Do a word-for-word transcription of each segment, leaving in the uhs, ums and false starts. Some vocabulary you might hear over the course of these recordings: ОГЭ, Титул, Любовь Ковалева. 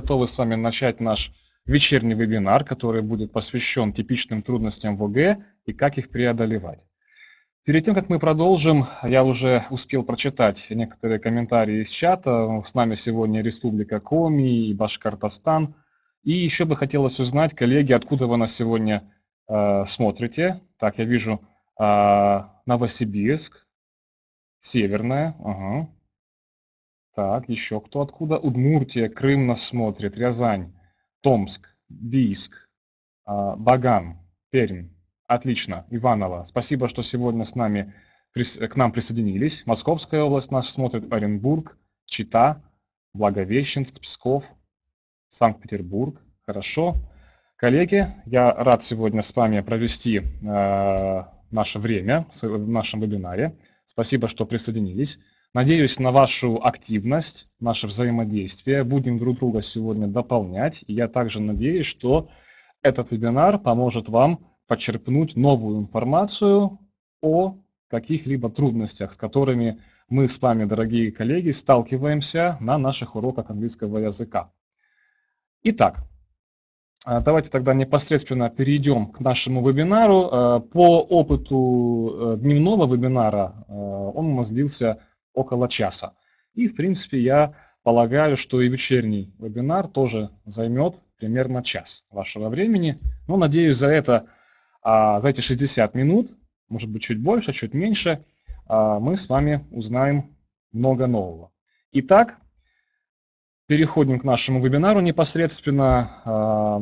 готовы с вами начать наш вечерний вебинар, который будет посвящен типичным трудностям в ОГЭ и как их преодолевать. Перед тем, как мы продолжим, я уже успел прочитать некоторые комментарии из чата. С нами сегодня Республика Коми и Башкортостан. И еще бы хотелось узнать, коллеги, откуда вы нас сегодня э, смотрите. Так, я вижу э, Новосибирск, Северная. Ага. Так, еще кто откуда? Удмуртия, Крым нас смотрит, Рязань, Томск, Бийск, э, Баган, Пермь. Отлично, Иваново. Спасибо, что сегодня с нами к нам присоединились. Московская область нас смотрит, Оренбург, Чита, Благовещенск, Псков, Санкт-Петербург. Хорошо. Коллеги, я рад сегодня с вами провести э, наше время в нашем вебинаре. Спасибо, что присоединились. Надеюсь на вашу активность, наше взаимодействие. Будем друг друга сегодня дополнять. И я также надеюсь, что этот вебинар поможет вам почерпнуть новую информацию о каких-либо трудностях, с которыми мы с вами, дорогие коллеги, сталкиваемся на наших уроках английского языка. Итак, давайте тогда непосредственно перейдем к нашему вебинару. По опыту дневного вебинара он у нас длился около часа. И, в принципе, я полагаю, что и вечерний вебинар тоже займет примерно час вашего времени. Но, надеюсь, за, это, за эти шестьдесят минут, может быть, чуть больше, чуть меньше, мы с вами узнаем много нового. Итак, переходим к нашему вебинару непосредственно.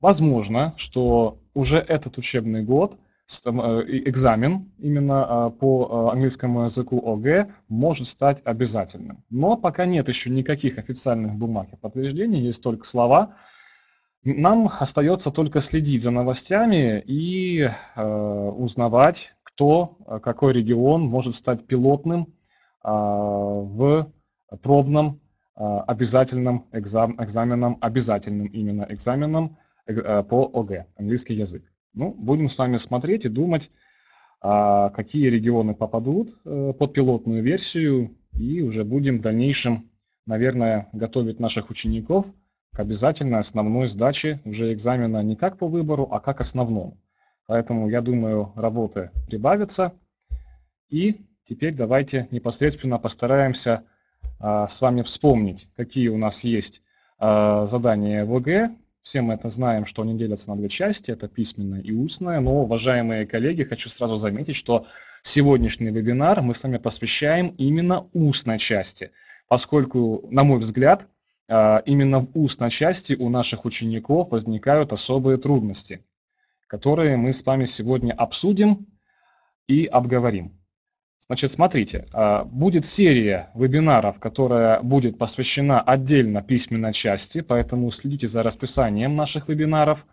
Возможно, что уже этот учебный год экзамен именно по английскому языку ОГЭ может стать обязательным. Но пока нет еще никаких официальных бумаг и подтверждений, есть только слова. Нам остается только следить за новостями и узнавать, кто, какой регион может стать пилотным в пробном обязательным экзам, экзаменом, обязательным именно экзаменом по ОГЭ, английский язык. Ну, будем с вами смотреть и думать, какие регионы попадут под пилотную версию, и уже будем в дальнейшем, наверное, готовить наших учеников к обязательной основной сдаче уже экзамена не как по выбору, а как основному. Поэтому, я думаю, работы прибавится. И теперь давайте непосредственно постараемся с вами вспомнить, какие у нас есть задания в ОГЭ. Все мы это знаем, что они делятся на две части, это письменное и устное. Но, уважаемые коллеги, хочу сразу заметить, что сегодняшний вебинар мы с вами посвящаем именно устной части, поскольку, на мой взгляд, именно в устной части у наших учеников возникают особые трудности, которые мы с вами сегодня обсудим и обговорим. Значит, смотрите, будет серия вебинаров, которая будет посвящена отдельно письменной части, поэтому следите за расписанием наших вебинаров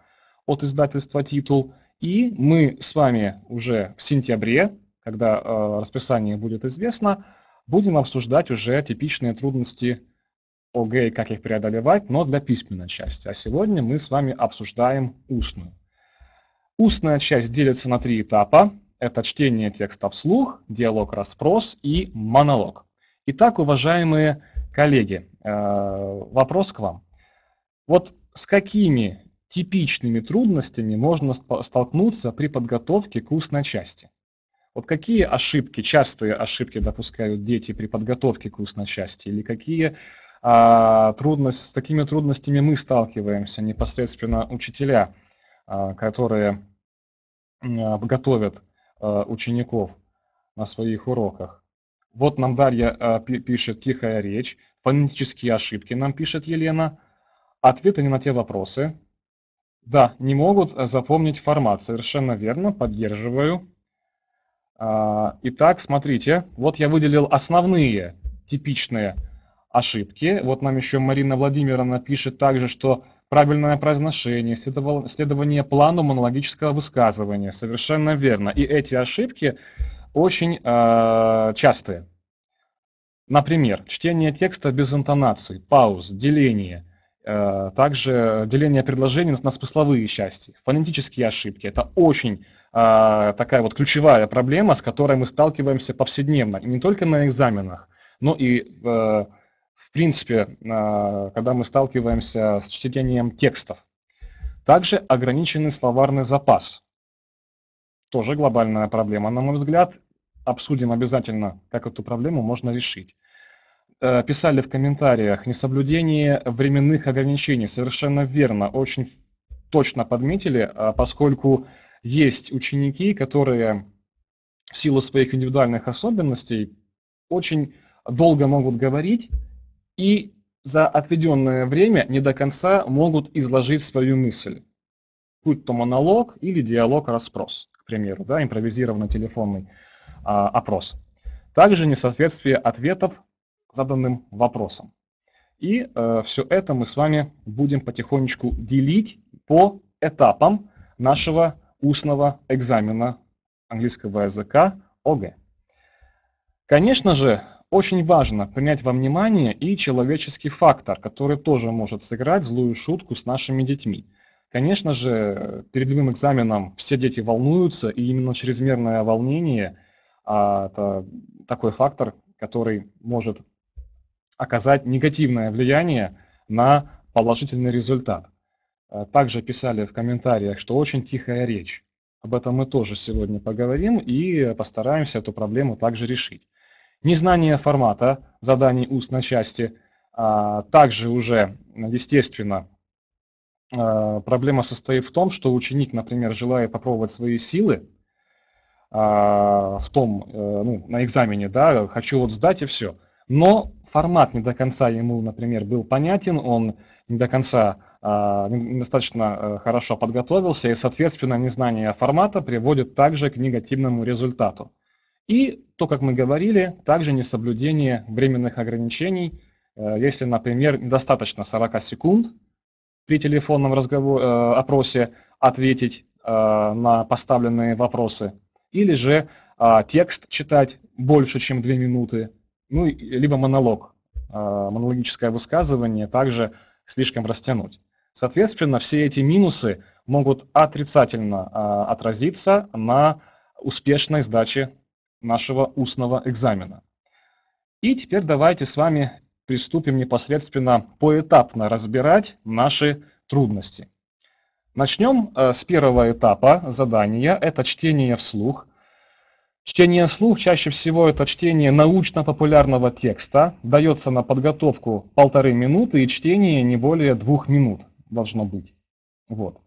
от издательства «Титул». И мы с вами уже в сентябре, когда расписание будет известно, будем обсуждать уже типичные трудности ОГЭ и как их преодолевать, но для письменной части. А сегодня мы с вами обсуждаем устную. Устная часть делится на три этапа. Это чтение текста вслух, диалог-расспрос и монолог. Итак, уважаемые коллеги, вопрос к вам. Вот с какими типичными трудностями можно столкнуться при подготовке к устной части? Вот какие ошибки, частые ошибки допускают дети при подготовке к устной части? Или какие трудности, с такими трудностями мы сталкиваемся непосредственно учителя, которые готовят учеников на своих уроках. Вот нам Дарья пишет «Тихая речь», «Фонетические ошибки» нам пишет Елена, «Ответы не на те вопросы». Да, не могут запомнить формат, совершенно верно, поддерживаю. Итак, смотрите, вот я выделил основные типичные ошибки. Вот нам еще Марина Владимировна пишет также, что правильное произношение, следование плану монологического высказывания. Совершенно верно. И эти ошибки очень э, частые. Например, чтение текста без интонаций, пауз, деление, э, также деление предложений на смысловые части, фонетические ошибки. Это очень э, такая вот ключевая проблема, с которой мы сталкиваемся повседневно. И не только на экзаменах, но и э, в принципе, когда мы сталкиваемся с чтением текстов. Также ограниченный словарный запас. Тоже глобальная проблема, на мой взгляд. Обсудим обязательно, как эту проблему можно решить. Писали в комментариях: несоблюдение временных ограничений. Совершенно верно, очень точно подметили, поскольку есть ученики, которые в силу своих индивидуальных особенностей очень долго могут говорить и за отведенное время не до конца могут изложить свою мысль. Будь то монолог или диалог-расспрос, к примеру, да, импровизированный телефонный а, опрос. Также несоответствие ответов заданным вопросом. И э, все это мы с вами будем потихонечку делить по этапам нашего устного экзамена английского языка ОГЭ. Конечно же, очень важно принять во внимание и человеческий фактор, который тоже может сыграть злую шутку с нашими детьми. Конечно же, перед любым экзаменом все дети волнуются, и именно чрезмерное волнение а, – это такой фактор, который может оказать негативное влияние на положительный результат. Также писали в комментариях, что очень тихая речь. Об этом мы тоже сегодня поговорим и постараемся эту проблему также решить. Незнание формата заданий устной части. Также уже, естественно, проблема состоит в том, что ученик, например, желая попробовать свои силы в том, ну, на экзамене, да, хочу вот сдать и все. Но формат не до конца ему, например, был понятен, он не до конца э, недостаточно хорошо подготовился, и, соответственно, незнание формата приводит также к негативному результату. И то, как мы говорили, также несоблюдение временных ограничений. Э, если, например, недостаточно сорока секунд при телефонном разговоре, э, опросе ответить э, на поставленные вопросы, или же э, текст читать больше, чем две минуты, ну, либо монолог, монологическое высказывание также слишком растянуть. Соответственно, все эти минусы могут отрицательно отразиться на успешной сдаче нашего устного экзамена. И теперь давайте с вами приступим непосредственно поэтапно разбирать наши трудности. Начнем с первого этапа задания, это чтение вслух. Чтение вслух чаще всего это чтение научно-популярного текста, дается на подготовку полторы минуты, и чтение не более двух минут должно быть. Вот.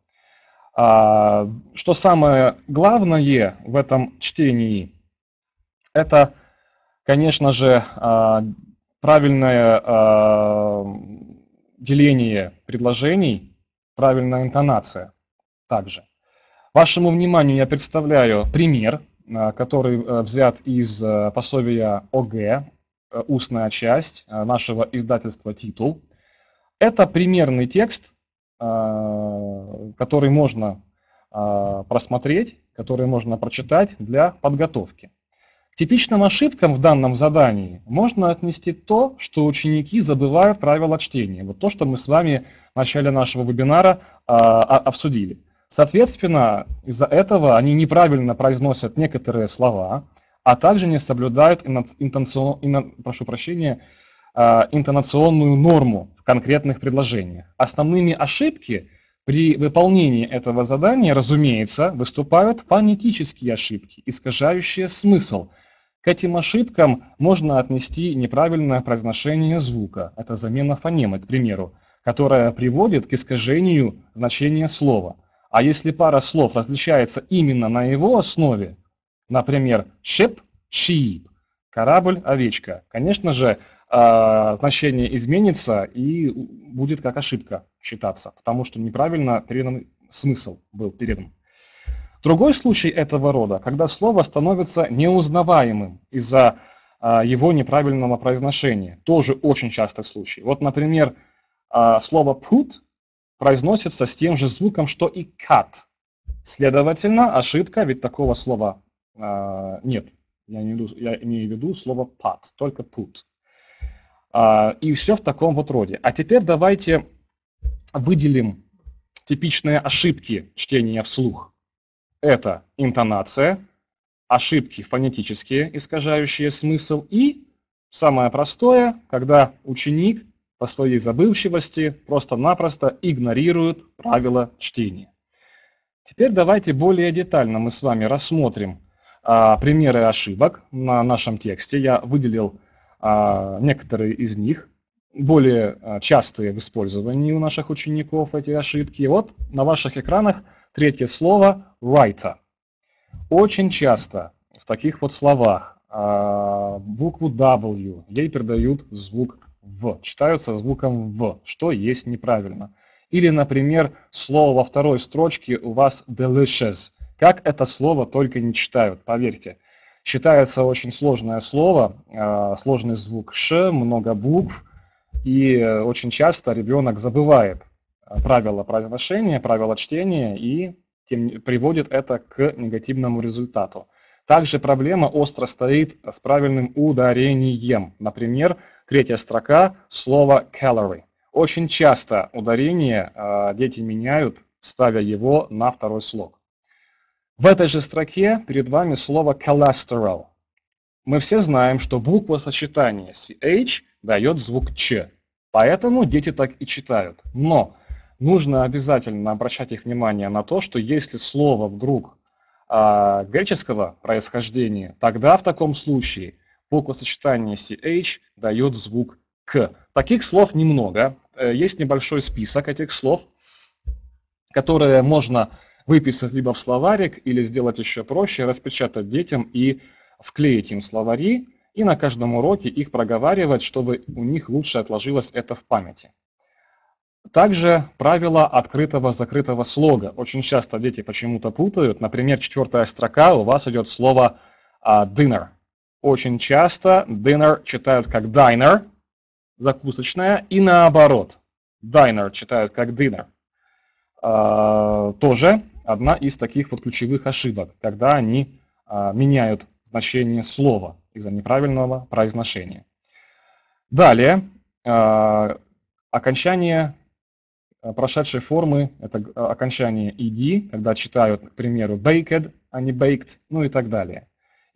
А, что самое главное в этом чтении, это, конечно же, правильное деление предложений, правильная интонация также. Вашему вниманию я представляю пример, который взят из пособия ОГЭ, устная часть нашего издательства «Титул». Это примерный текст, который можно просмотреть, который можно прочитать для подготовки. К типичным ошибкам в данном задании можно отнести то, что ученики забывают правила чтения. Вот то, что мы с вами в начале нашего вебинара обсудили. Соответственно, из-за этого они неправильно произносят некоторые слова, а также не соблюдают интонационную, прошу прощения, интонационную норму в конкретных предложениях. Основными ошибками при выполнении этого задания, разумеется, выступают фонетические ошибки, искажающие смысл. К этим ошибкам можно отнести неправильное произношение звука, это замена фонемы, к примеру, которая приводит к искажению значения слова. А если пара слов различается именно на его основе, например, ship, sheep, корабль, овечка, конечно же, значение изменится и будет как ошибка считаться, потому что неправильно передан смысл был передан. Другой случай этого рода, когда слово становится неузнаваемым из-за его неправильного произношения, тоже очень частый случай. Вот, например, слово put произносится с тем же звуком, что и cut. Следовательно, ошибка, ведь такого слова э, нет. Я не, я не веду слово pat, только put. Э, и все в таком вот роде. А теперь давайте выделим типичные ошибки чтения вслух. Это интонация, ошибки фонетические, искажающие смысл, и Самое простое, когда ученик по своей забывчивости просто-напросто игнорирует правила чтения. Теперь давайте более детально мы с вами рассмотрим а, примеры ошибок на нашем тексте. Я выделил а, некоторые из них, более частые в использовании у наших учеников эти ошибки. Вот на ваших экранах третье слово «writer». Очень часто в таких вот словах а, букву W ей придают звук «в», читаются звуком «в», что есть неправильно. Или, например, слово во второй строчке у вас «delicious». Как это слово только не читают, поверьте. Считается очень сложное слово, сложный звук «ш», много букв, и очень часто ребенок забывает правила произношения, правила чтения, и тем, приводит это к негативному результату. Также проблема остро стоит с правильным ударением. Например, третья строка слова «calorie». Очень часто ударение э, дети меняют, ставя его на второй слог. В этой же строке перед вами слово «cholesterol». Мы все знаем, что буква сочетания «ch» дает звук «ч». Поэтому дети так и читают. Но нужно обязательно обращать их внимание на то, что если слово вдруг э, греческого происхождения, тогда в таком случае буква сочетания «ch» дает звук «к». Таких слов немного. Есть небольшой список этих слов, которые можно выписать либо в словарик, или сделать еще проще, распечатать детям и вклеить им словари, и на каждом уроке их проговаривать, чтобы у них лучше отложилось это в памяти. Также правило открытого-закрытого слога. Очень часто дети почему-то путают. Например, четвертая строка у вас идет слово «dinner». Очень часто «dinner» читают как «diner», закусочная, и наоборот. Diner читают как dinner. А, тоже одна из таких вот ключевых ошибок, когда они а, меняют значение слова из-за неправильного произношения. Далее, а, окончание прошедшей формы, это окончание -ed, когда читают, к примеру, baked, а не baked, ну и так далее.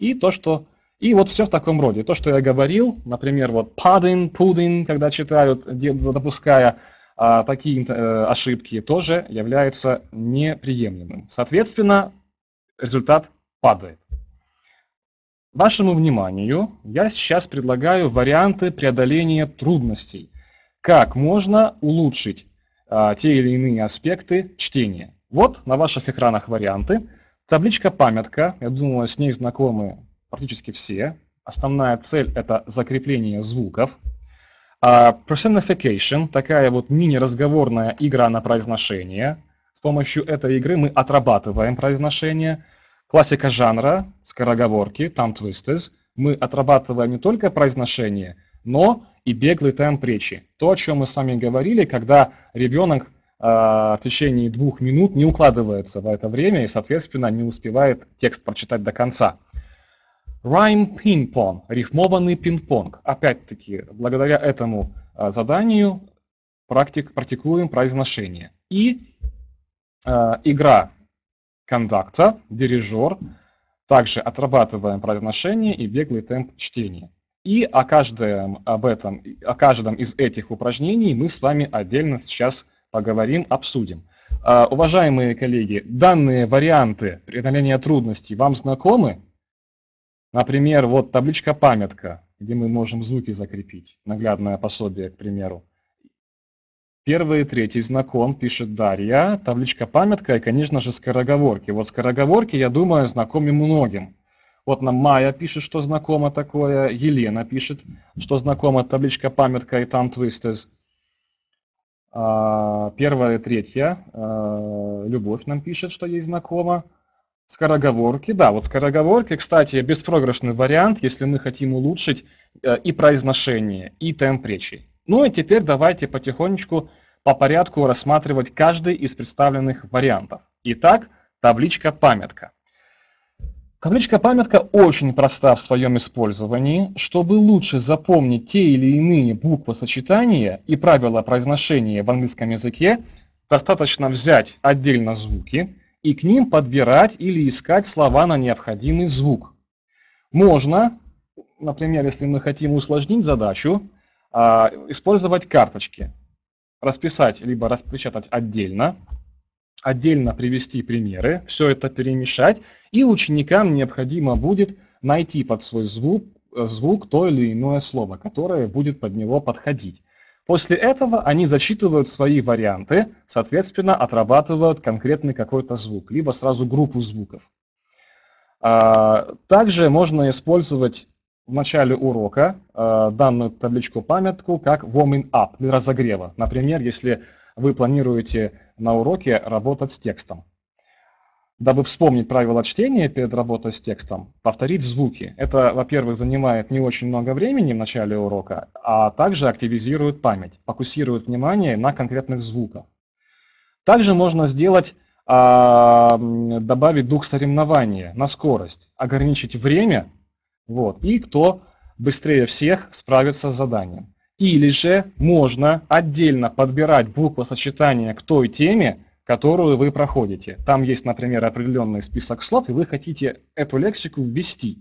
И то, что И вот все в таком роде. То, что я говорил, например, вот pudding, pudding, когда читают, допуская а, такие а, ошибки, тоже является неприемлемым. Соответственно, результат падает. Вашему вниманию я сейчас предлагаю варианты преодоления трудностей. Как можно улучшить а, те или иные аспекты чтения. Вот на ваших экранах варианты. Табличка-памятка, я думаю, с ней знакомы практически все. Основная цель – это закрепление звуков. Uh, personification – такая вот мини-разговорная игра на произношение. С помощью этой игры мы отрабатываем произношение. Классика жанра, скороговорки, tongue twisters. Мы отрабатываем не только произношение, но и беглый темп речи. То, о чем мы с вами говорили, когда ребенок uh, в течение двух минут не укладывается в это время и, соответственно, не успевает текст прочитать до конца. Rhyme ping-pong, рифмованный пинг-понг. Опять-таки, благодаря этому заданию практик, практикуем произношение. И э, игра контакта, дирижер, также отрабатываем произношение и беглый темп чтения. И о каждом, об этом, о каждом из этих упражнений мы с вами отдельно сейчас поговорим, обсудим. Э, уважаемые коллеги, данные варианты преодоления трудностей вам знакомы? Например, вот табличка-памятка, где мы можем звуки закрепить, наглядное пособие, к примеру. Первый и третий знаком, пишет Дарья, табличка-памятка и, конечно же, скороговорки. Вот скороговорки, я думаю, знакомы многим. Вот нам Майя пишет, что знакомо такое, Елена пишет, что знакомо табличка-памятка и tongue twisters. Первая и третья, Любовь нам пишет, что ей знакомо. Скороговорки, да, вот скороговорки, кстати, беспроигрышный вариант, если мы хотим улучшить и произношение, и темп речи. Ну и теперь давайте потихонечку по порядку рассматривать каждый из представленных вариантов. Итак, табличка-памятка. Табличка-памятка очень проста в своем использовании. Чтобы лучше запомнить те или иные буквосочетания и правила произношения в английском языке, достаточно взять отдельно звуки и к ним подбирать или искать слова на необходимый звук. Можно например, если мы хотим усложнить задачу, использовать карточки. Расписать, либо распечатать отдельно, отдельно привести примеры, все это перемешать, и ученикам необходимо будет найти под свой звук, звук то или иное слово, которое будет под него подходить. После этого они зачитывают свои варианты, соответственно, отрабатывают конкретный какой-то звук, либо сразу группу звуков. Также можно использовать в начале урока э, данную табличку-памятку как warming up для разогрева. Например, если вы планируете на уроке работать с текстом. Дабы вспомнить правила чтения перед работой с текстом, повторить звуки. Это, во-первых, занимает не очень много времени в начале урока, а также активизирует память, фокусирует внимание на конкретных звуках. Также можно сделать, э, добавить дух соревнования на скорость, ограничить время. Вот. И кто быстрее всех справится с заданием. Или же можно отдельно подбирать буквосочетания к той теме, которую вы проходите. Там есть, например, определенный список слов, и вы хотите эту лексику ввести.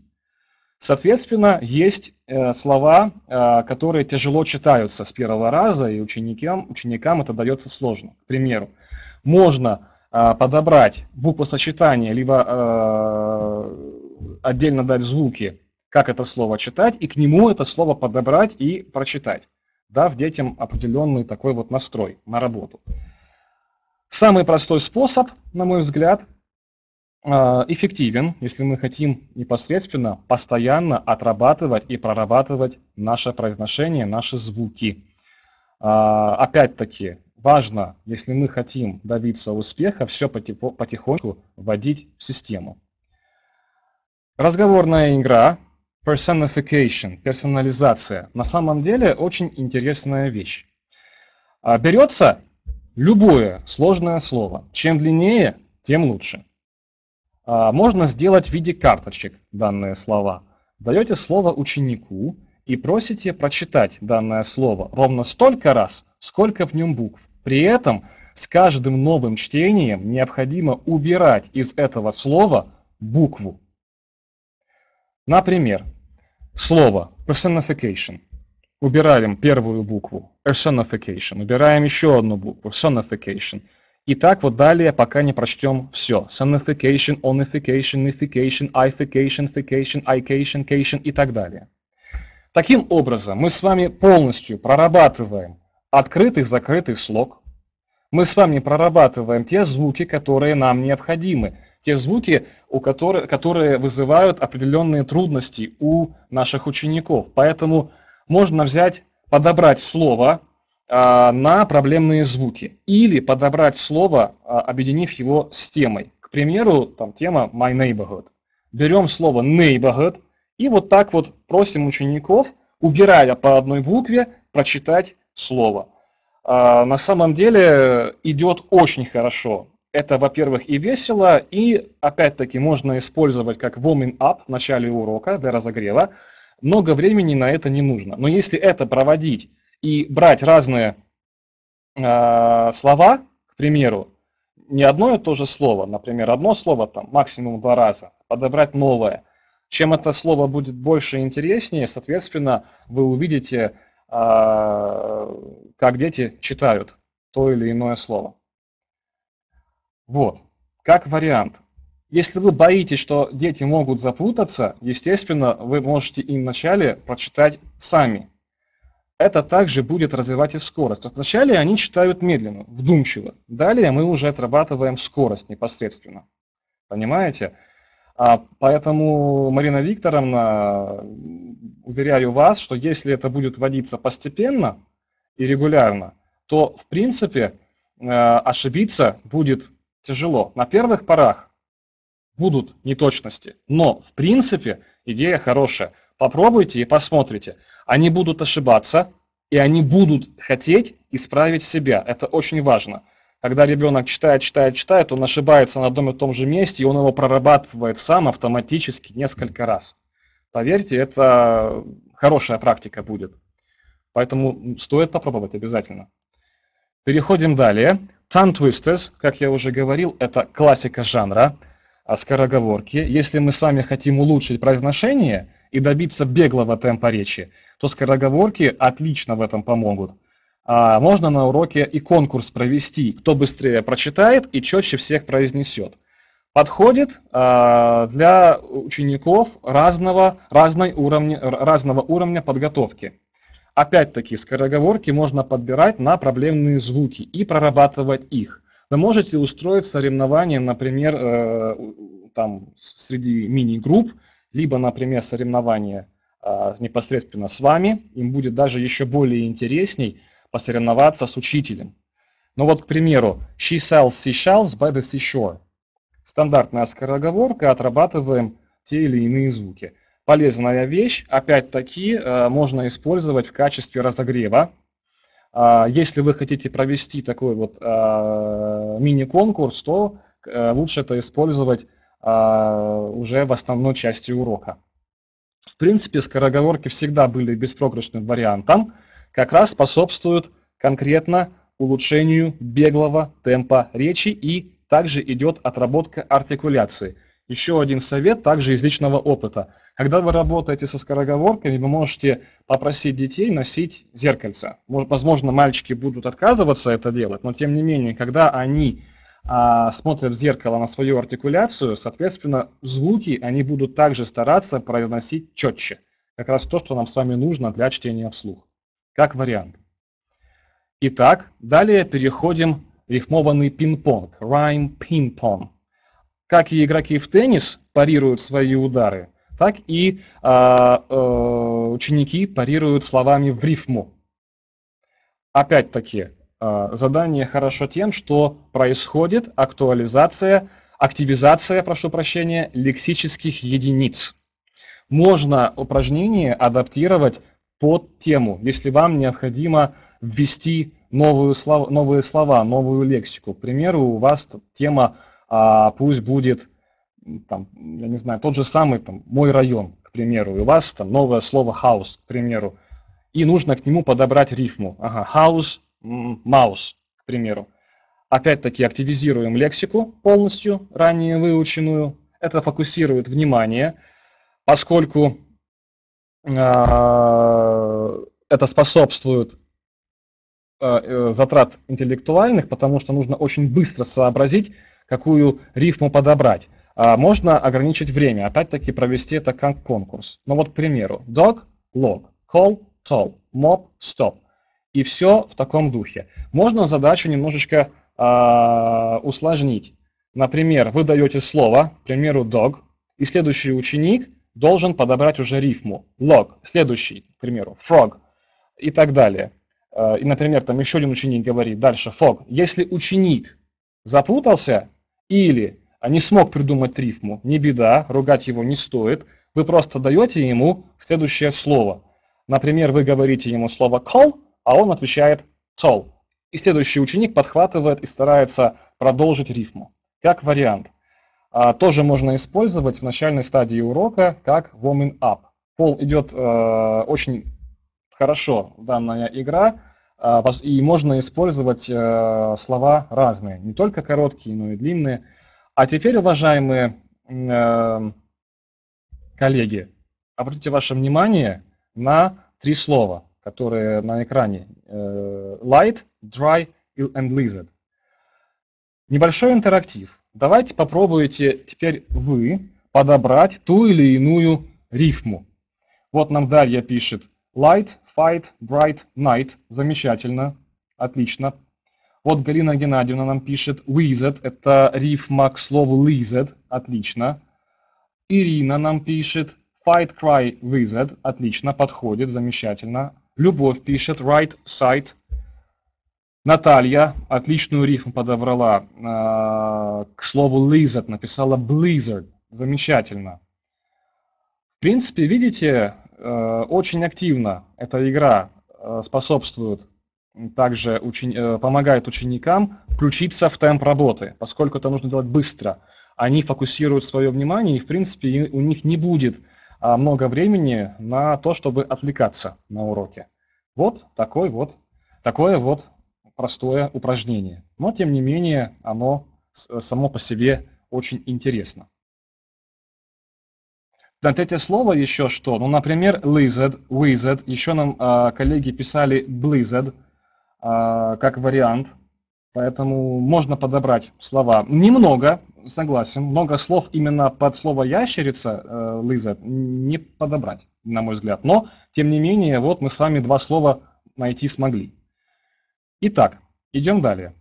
Соответственно, есть э, слова, э, которые тяжело читаются с первого раза, и ученикам, ученикам это дается сложно. К примеру, можно э, подобрать буквосочетания, либо э, отдельно дать звуки, как это слово читать, и к нему это слово подобрать и прочитать, дав детям определенный такой вот настрой на работу. Самый простой способ, на мой взгляд, эффективен, если мы хотим непосредственно, постоянно отрабатывать и прорабатывать наше произношение, наши звуки. Опять-таки, важно, если мы хотим добиться успеха, все потихоньку вводить в систему. Разговорная игра. Personification, персонализация, на самом деле очень интересная вещь. Берется любое сложное слово. Чем длиннее, тем лучше. Можно сделать в виде карточек данные слова. Даете слово ученику и просите прочитать данное слово ровно столько раз, сколько в нем букв. При этом с каждым новым чтением необходимо убирать из этого слова букву. Например, слово personification. Убираем первую букву personification, убираем еще одну букву personification. И так вот далее, пока не прочтем все. Sonification, onification, ification, ification, fication, ication, cation и так далее. Таким образом, мы с вами полностью прорабатываем открытый-закрытый слог. Мы с вами прорабатываем те звуки, которые нам необходимы. Те звуки, у которых, которые вызывают определенные трудности у наших учеников. Поэтому можно взять, подобрать слово э, на проблемные звуки. Или подобрать слово, э, объединив его с темой. К примеру, там тема My Neighborhood. Берем слово Neighborhood и вот так вот просим учеников, убирая по одной букве, прочитать слово. Э, на самом деле идет очень хорошо. Это, во-первых, и весело, и, опять-таки, можно использовать как warming up в начале урока для разогрева. Много времени на это не нужно. Но если это проводить и брать разные э, слова, к примеру, не одно и то же слово, например, одно слово там максимум два раза, подобрать новое. Чем это слово будет больше и интереснее, соответственно, вы увидите, э, как дети читают то или иное слово. Вот, как вариант. Если вы боитесь, что дети могут запутаться, естественно, вы можете им вначале прочитать сами. Это также будет развивать и скорость. Вначале они читают медленно, вдумчиво. Далее мы уже отрабатываем скорость непосредственно. Понимаете? А поэтому, Марина Викторовна, уверяю вас, что если это будет вводиться постепенно и регулярно, то, в принципе, ошибиться будет тяжело. На первых порах будут неточности, но в принципе идея хорошая. Попробуйте и посмотрите. Они будут ошибаться, и они будут хотеть исправить себя. Это очень важно. Когда ребенок читает, читает, читает, он ошибается на одном и том же месте, и он его прорабатывает сам автоматически несколько раз. Поверьте, это хорошая практика будет. Поэтому стоит попробовать обязательно. Переходим далее. Tongue twisters, как я уже говорил, это классика жанра, скороговорки. Если мы с вами хотим улучшить произношение и добиться беглого темпа речи, то скороговорки отлично в этом помогут. А можно на уроке и конкурс провести, кто быстрее прочитает и четче всех произнесет. Подходит а, для учеников разного, разной уровня, разного уровня подготовки. Опять-таки, скороговорки можно подбирать на проблемные звуки и прорабатывать их. Вы можете устроить соревнования, например, э, там, среди мини-групп, либо, например, соревнования э, непосредственно с вами. Им будет даже еще более интересней посоревноваться с учителем. Ну вот, к примеру, she sells seashells by the seashore. Стандартная скороговорка, отрабатываем те или иные звуки. Полезная вещь, опять-таки, можно использовать в качестве разогрева. Если вы хотите провести такой вот мини-конкурс, то лучше это использовать уже в основной части урока. В принципе, скороговорки всегда были беспроигрышным вариантом, как раз способствуют конкретно улучшению беглого темпа речи, и также идет отработка артикуляции. Еще один совет, также из личного опыта. Когда вы работаете со скороговорками, вы можете попросить детей носить зеркальце. Возможно, мальчики будут отказываться это делать, но тем не менее, когда они а, смотрят в зеркало на свою артикуляцию, соответственно, звуки они будут также стараться произносить четче. Как раз то, что нам с вами нужно для чтения вслух. Как вариант. Итак, далее переходим к рифмованный пинг-понг. Rhyme ping-pong. Как и игроки в теннис парируют свои удары, так и э, э, ученики парируют словами в рифму. Опять-таки, э, задание хорошо тем, что происходит актуализация, активизация, прошу прощения, лексических единиц. Можно упражнение адаптировать под тему, если вам необходимо ввести новые слова, новые слова, новую лексику. К примеру, у вас тема А пусть будет, там, я не знаю, тот же самый там, «мой район», к примеру, и у вас там новое слово «house», к примеру, и нужно к нему подобрать рифму. Ага, «house», «mouse», к примеру. Опять-таки активизируем лексику полностью, ранее выученную. Это фокусирует внимание, поскольку э, это способствует э, затрат интеллектуальных, потому что нужно очень быстро сообразить, какую рифму подобрать. А можно ограничить время, опять-таки провести это как конкурс. Ну вот, к примеру, dog, log, call, toll, mob, stop. И все в таком духе. Можно задачу немножечко э, усложнить. Например, вы даете слово, к примеру, dog, и следующий ученик должен подобрать уже рифму. Log, следующий, к примеру, frog и так далее. Э, и, например, там еще один ученик говорит дальше fog. Если ученик запутался или не смог придумать рифму, не беда, ругать его не стоит, вы просто даете ему следующее слово. Например, вы говорите ему слово call, а он отвечает toll. И следующий ученик подхватывает и старается продолжить рифму. Как вариант. А, тоже можно использовать в начальной стадии урока как warming up. Пол идет э, очень хорошо, данная игра. И можно использовать слова разные, не только короткие, но и длинные. А теперь, уважаемые коллеги, обратите ваше внимание на три слова, которые на экране. Light, dry and lizard. Небольшой интерактив. Давайте попробуйте теперь вы подобрать ту или иную рифму. Вот нам Дарья пишет. Light, fight, bright, night. Замечательно. Отлично. Вот Галина Геннадьевна нам пишет wizard. Это рифма к слову lizard. Отлично. Ирина нам пишет fight, cry, wizard. Отлично. Подходит. Замечательно. Любовь пишет right, sight. Наталья отличную рифму подобрала э, к слову lizard. Написала blizzard. Замечательно. В принципе, видите... Очень активно эта игра способствует, также учени- помогает ученикам включиться в темп работы, поскольку это нужно делать быстро. Они фокусируют свое внимание, и в принципе у них не будет много времени на то, чтобы отвлекаться на уроке. Вот, такой вот такое вот простое упражнение. Но тем не менее оно само по себе очень интересно. На третье слово еще что? Ну, например, lizard, wizard. Еще нам а, коллеги писали blizzard а, как вариант. Поэтому можно подобрать слова. Немного, согласен, много слов именно под слово ящерица, э, lizard, не подобрать, на мой взгляд. Но, тем не менее, вот мы с вами два слова найти смогли. Итак, идем далее.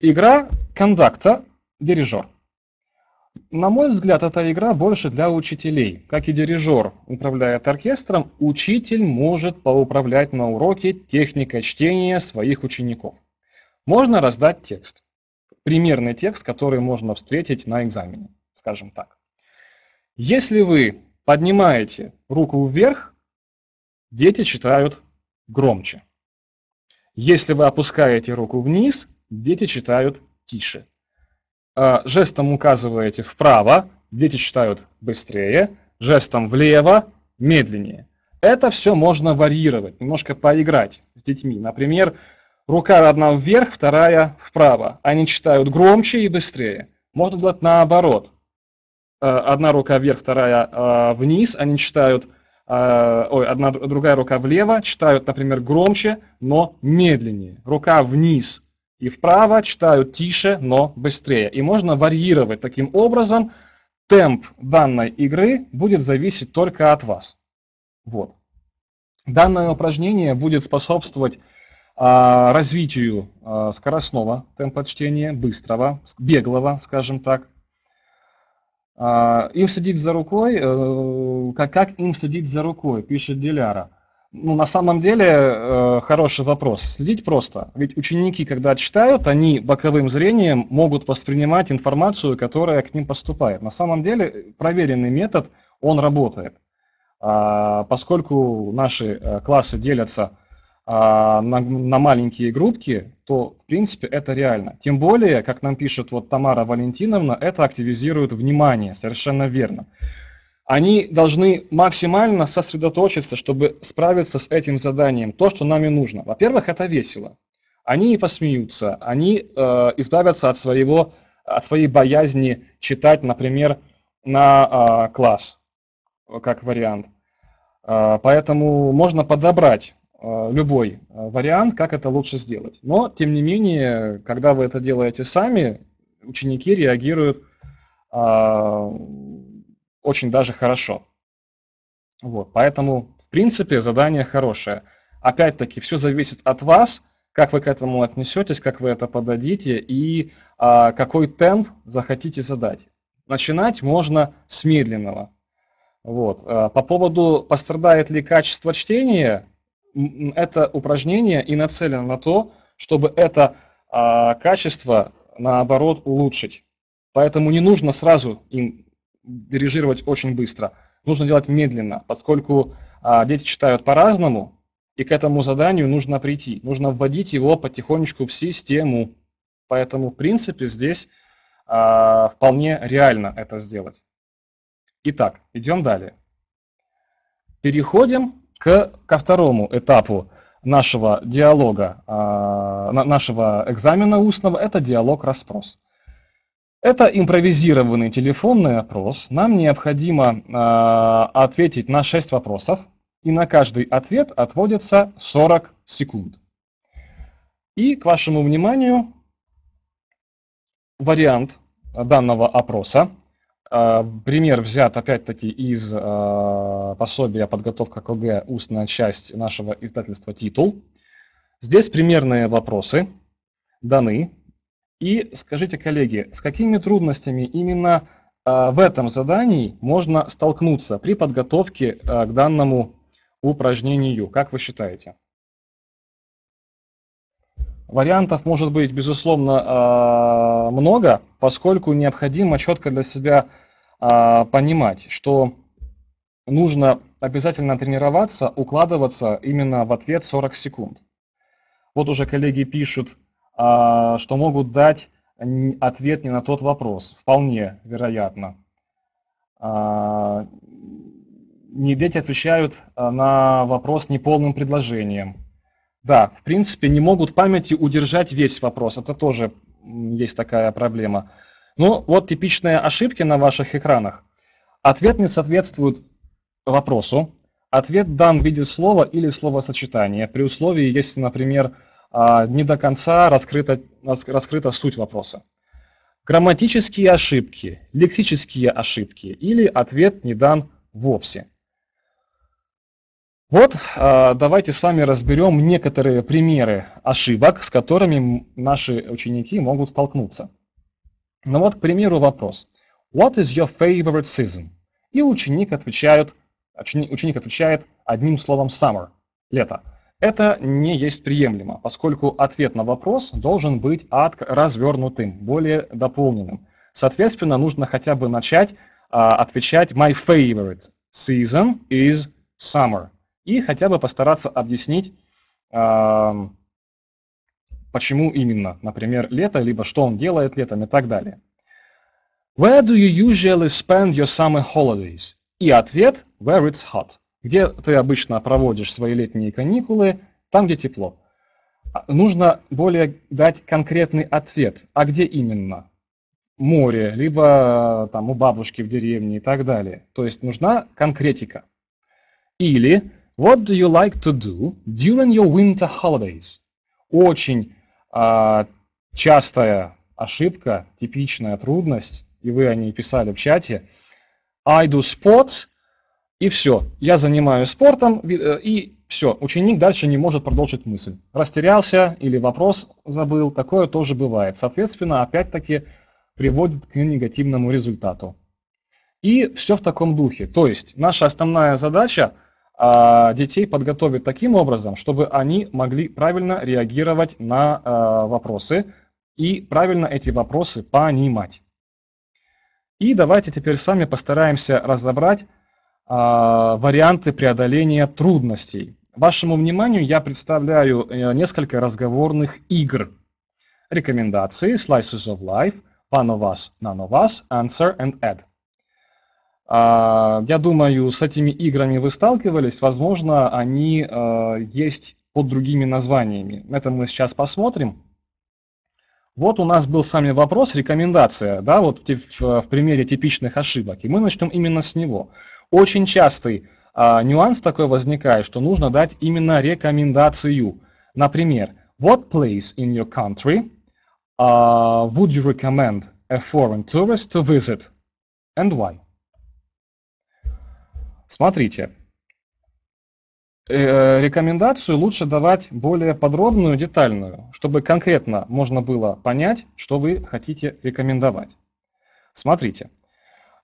Игра контакта, дирижер. На мой взгляд, эта игра больше для учителей. Как и дирижер управляет оркестром, учитель может поуправлять на уроке техникой чтения своих учеников. Можно раздать текст, примерный текст, который можно встретить на экзамене, скажем так. Если вы поднимаете руку вверх, дети читают громче. Если вы опускаете руку вниз, дети читают тише. Жестом указываете вправо, дети читают быстрее, жестом влево медленнее. Это все можно варьировать, немножко поиграть с детьми. Например, рука одна вверх, вторая вправо. Они читают громче и быстрее. Можно делать наоборот. Одна рука вверх, вторая вниз. Они читают, ой, одна, другая рука влево, читают, например, громче, но медленнее. Рука вниз и вправо читают тише, но быстрее. И можно варьировать таким образом. Темп данной игры будет зависеть только от вас. Вот. Данное упражнение будет способствовать развитию скоростного темпа чтения, быстрого, беглого, скажем так. Им следить за рукой, как, как им следить за рукой, пишет Диляра. Ну, на самом деле, хороший вопрос. Следить просто. Ведь ученики, когда читают, они боковым зрением могут воспринимать информацию, которая к ним поступает. На самом деле, проверенный метод, он работает. Поскольку наши классы делятся На, на маленькие группки, то, в принципе, это реально. Тем более, как нам пишет вот Тамара Валентиновна, это активизирует внимание, совершенно верно. Они должны максимально сосредоточиться, чтобы справиться с этим заданием, то, что нам и нужно. Во-первых, это весело. Они не посмеются, они э, избавятся от, своего, от своей боязни читать, например, на э, класс, как вариант. Э, поэтому можно подобрать любой вариант, как это лучше сделать. Но, тем не менее, когда вы это делаете сами, ученики реагируют э, очень даже хорошо. Вот. Поэтому, в принципе, задание хорошее. Опять-таки, все зависит от вас, как вы к этому отнесетесь, как вы это подадите и э, какой темп захотите задать. Начинать можно с медленного. Вот. По поводу, пострадает ли качество чтения, это упражнение и нацелено на то, чтобы это а, качество, наоборот, улучшить. Поэтому не нужно сразу им дирижировать очень быстро. Нужно делать медленно, поскольку а, дети читают по-разному, и к этому заданию нужно прийти. Нужно вводить его потихонечку в систему. Поэтому, в принципе, здесь а, вполне реально это сделать. Итак, идем далее. Переходим К, ко второму этапу нашего диалога, э, нашего экзамена устного, это диалог-расспрос. Это импровизированный телефонный опрос. Нам необходимо э, ответить на шесть вопросов, и на каждый ответ отводится сорок секунд. И к вашему вниманию вариант данного опроса. Пример взят опять-таки из э, пособия «Подготовка к ОГЭ. Устная часть» нашего издательства «Титул». Здесь примерные вопросы даны. И скажите, коллеги, с какими трудностями именно э, в этом задании можно столкнуться при подготовке э, к данному упражнению? Как вы считаете? Вариантов может быть, безусловно, э, много, поскольку необходимо четко для себя понимать, что нужно обязательно тренироваться, укладываться именно в ответ сорок секунд. Вот уже коллеги пишут, что могут дать ответ не на тот вопрос, вполне вероятно. Дети отвечают на вопрос неполным предложением. Да, в принципе, не могут в памяти удержать весь вопрос, это тоже есть такая проблема. Ну, вот типичные ошибки на ваших экранах. Ответ не соответствует вопросу. Ответ дан в виде слова или словосочетания, при условии, если, например, не до конца раскрыта, раскрыта суть вопроса. Грамматические ошибки, лексические ошибки или ответ не дан вовсе. Вот давайте с вами разберем некоторые примеры ошибок, с которыми наши ученики могут столкнуться. Ну вот, к примеру, вопрос. What is your favorite season? И ученик отвечает, ученик отвечает одним словом summer, лето. Это не есть приемлемо, поскольку ответ на вопрос должен быть развернутым, более дополненным. Соответственно, нужно хотя бы начать а, отвечать my favorite season is summer. И хотя бы постараться объяснить, а, почему именно, например, лето, либо что он делает летом и так далее. Where do you usually spend your summer holidays? И ответ where it's hot. Где ты обычно проводишь свои летние каникулы, там, где тепло. Нужно более дать конкретный ответ, а где именно? Море, либо там у бабушки в деревне и так далее. То есть нужна конкретика. Или what do you like to do during your winter holidays? Очень а, частая ошибка, типичная трудность, и вы о ней писали в чате. I do sports. И все, я занимаюсь спортом, и все, ученик дальше не может продолжить мысль. Растерялся или вопрос забыл, такое тоже бывает. Соответственно, опять-таки приводит к негативному результату. И все в таком духе. То есть наша основная задача а, детей подготовить таким образом, чтобы они могли правильно реагировать на а, вопросы и правильно эти вопросы понимать. И давайте теперь с вами постараемся разобрать варианты преодоления трудностей. Вашему вниманию я представляю несколько разговорных игр. Рекомендации, Slices of Life, One of Us, None of Us, Answer and Add. Я думаю, с этими играми вы сталкивались, возможно, они есть под другими названиями. Это мы сейчас посмотрим. Вот у нас был с вами вопрос, рекомендация, да, вот в, в примере типичных ошибок, и мы начнем именно с него. Очень частый а, нюанс такой возникает, что нужно дать именно рекомендацию. Например, what place in your country uh, would you recommend a foreign tourist to visit and why? Смотрите. Рекомендацию лучше давать более подробную, детальную, чтобы конкретно можно было понять, что вы хотите рекомендовать. Смотрите,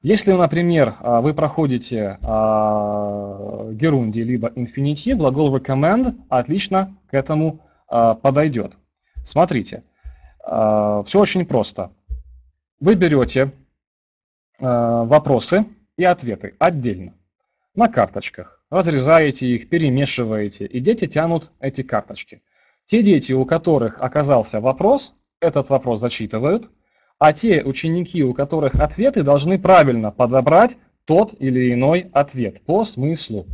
если, например, вы проходите герунди либо инфинитив, глагол recommend отлично к этому подойдет. Смотрите, все очень просто. Вы берете вопросы и ответы отдельно на карточках. Разрезаете их, перемешиваете, и дети тянут эти карточки. Те дети, у которых оказался вопрос, этот вопрос зачитывают, а те ученики, у которых ответы, должны правильно подобрать тот или иной ответ по смыслу.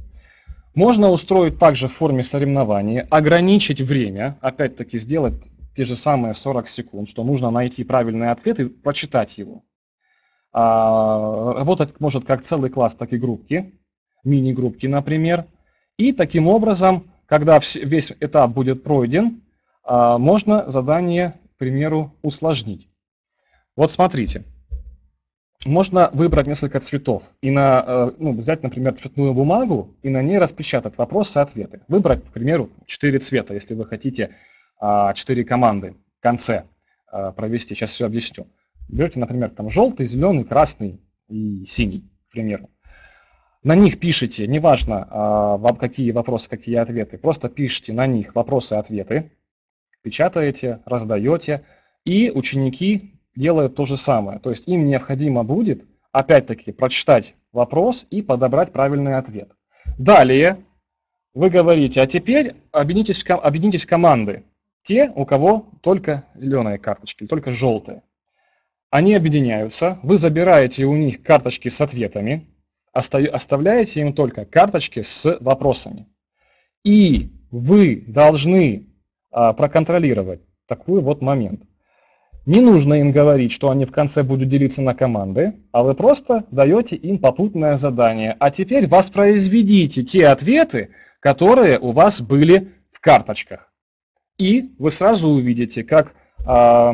Можно устроить также в форме соревнования, ограничить время, опять-таки сделать те же самые сорок секунд, что нужно найти правильный ответ и прочитать его. А, работать может как целый класс, так и группки. Мини-группки, например. И таким образом, когда весь этап будет пройден, можно задание, к примеру, усложнить. Вот смотрите. Можно выбрать несколько цветов и на, ну, взять, например, цветную бумагу и на ней распечатать вопросы и ответы. Выбрать, к примеру, четыре цвета, если вы хотите четыре команды в конце провести. Сейчас все объясню. Берете, например, там желтый, зеленый, красный и синий, к примеру. На них пишите, неважно, какие вопросы, какие ответы, просто пишите на них вопросы и ответы, печатаете, раздаете, и ученики делают то же самое. То есть им необходимо будет, опять-таки, прочитать вопрос и подобрать правильный ответ. Далее вы говорите, а теперь объединитесь, объединитесь в команды. Те, у кого только зеленые карточки, только желтые. Они объединяются, вы забираете у них карточки с ответами, оставляете им только карточки с вопросами. И вы должны а, проконтролировать такой вот момент. Не нужно им говорить, что они в конце будут делиться на команды, а вы просто даете им попутное задание. А теперь воспроизведите те ответы, которые у вас были в карточках. И вы сразу увидите, как э,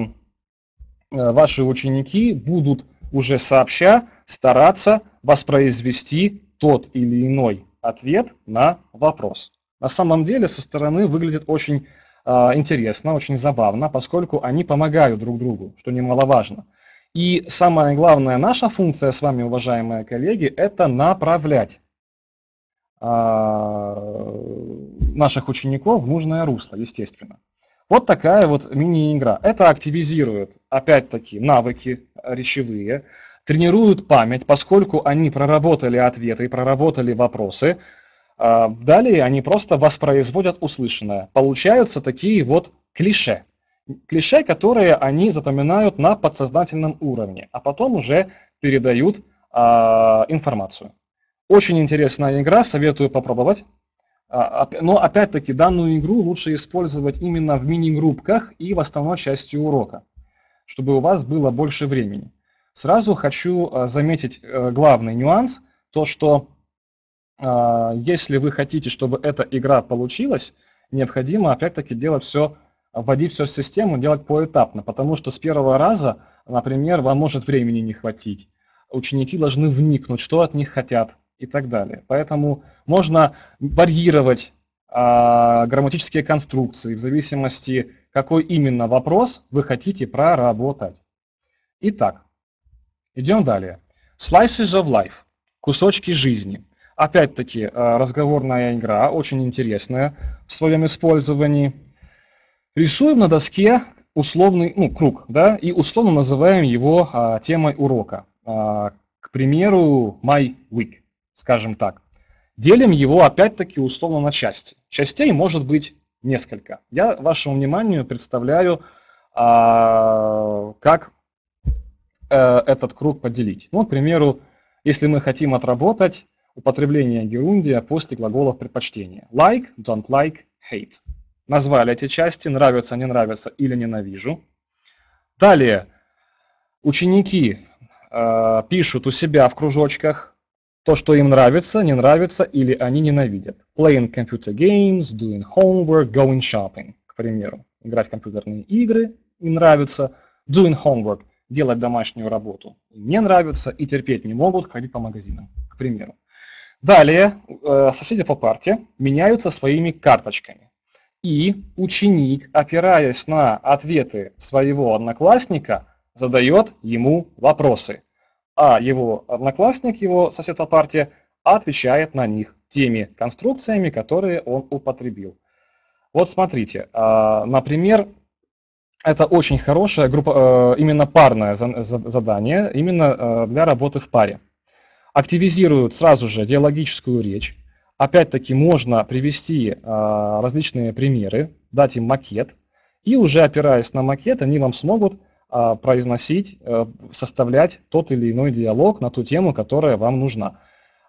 ваши ученики будут уже сообща стараться воспроизвести тот или иной ответ на вопрос. На самом деле со стороны выглядит очень интересно, очень забавно, поскольку они помогают друг другу, что немаловажно. И самая главная наша функция с вами, уважаемые коллеги, это направлять наших учеников в нужное русло, естественно. Вот такая вот мини-игра. Это активизирует, опять-таки, навыки речевые, тренирует память, поскольку они проработали ответы и проработали вопросы. Далее они просто воспроизводят услышанное. Получаются такие вот клише. Клише, которые они запоминают на подсознательном уровне, а потом уже передают а, информацию. Очень интересная игра, советую попробовать. Но опять-таки данную игру лучше использовать именно в мини-группках и в основной части урока, чтобы у вас было больше времени. Сразу хочу заметить главный нюанс, то что если вы хотите, чтобы эта игра получилась, необходимо опять-таки делать все, вводить все в систему, делать поэтапно, потому что с первого раза, например, вам может времени не хватить, ученики должны вникнуть, что от них хотят и так далее. Поэтому можно варьировать а, грамматические конструкции в зависимости, какой именно вопрос вы хотите проработать. Итак, идем далее. Slices of life, кусочки жизни. Опять-таки, разговорная игра, очень интересная в своем использовании. Рисуем на доске условный ну, круг, да, и условно называем его а, темой урока. А, к примеру, My Week, скажем так. Делим его, опять-таки, условно на части. Частей может быть несколько. Я вашему вниманию представляю, а, как а, этот круг поделить. Ну, к примеру, если мы хотим отработать употребление герундия после глаголов предпочтения. Like, don't like, hate. Назвали эти части, нравится, не нравится или ненавижу. Далее ученики э, пишут у себя в кружочках то, что им нравится, не нравится или они ненавидят. Playing computer games, doing homework, going shopping, к примеру. Играть в компьютерные игры, им нравится. Doing homework, делать домашнюю работу, не нравится и терпеть не могут, ходить по магазинам, к примеру. Далее соседи по парте меняются своими карточками. И ученик, опираясь на ответы своего одноклассника, задает ему вопросы. А его одноклассник, его сосед по парте, отвечает на них теми конструкциями, которые он употребил. Вот смотрите, например, это очень хорошее группа, именно парное задание, именно для работы в паре. Активизируют сразу же диалогическую речь. Опять-таки можно привести э, различные примеры, дать им макет, и уже опираясь на макет, они вам смогут э, произносить, э, составлять тот или иной диалог на ту тему, которая вам нужна.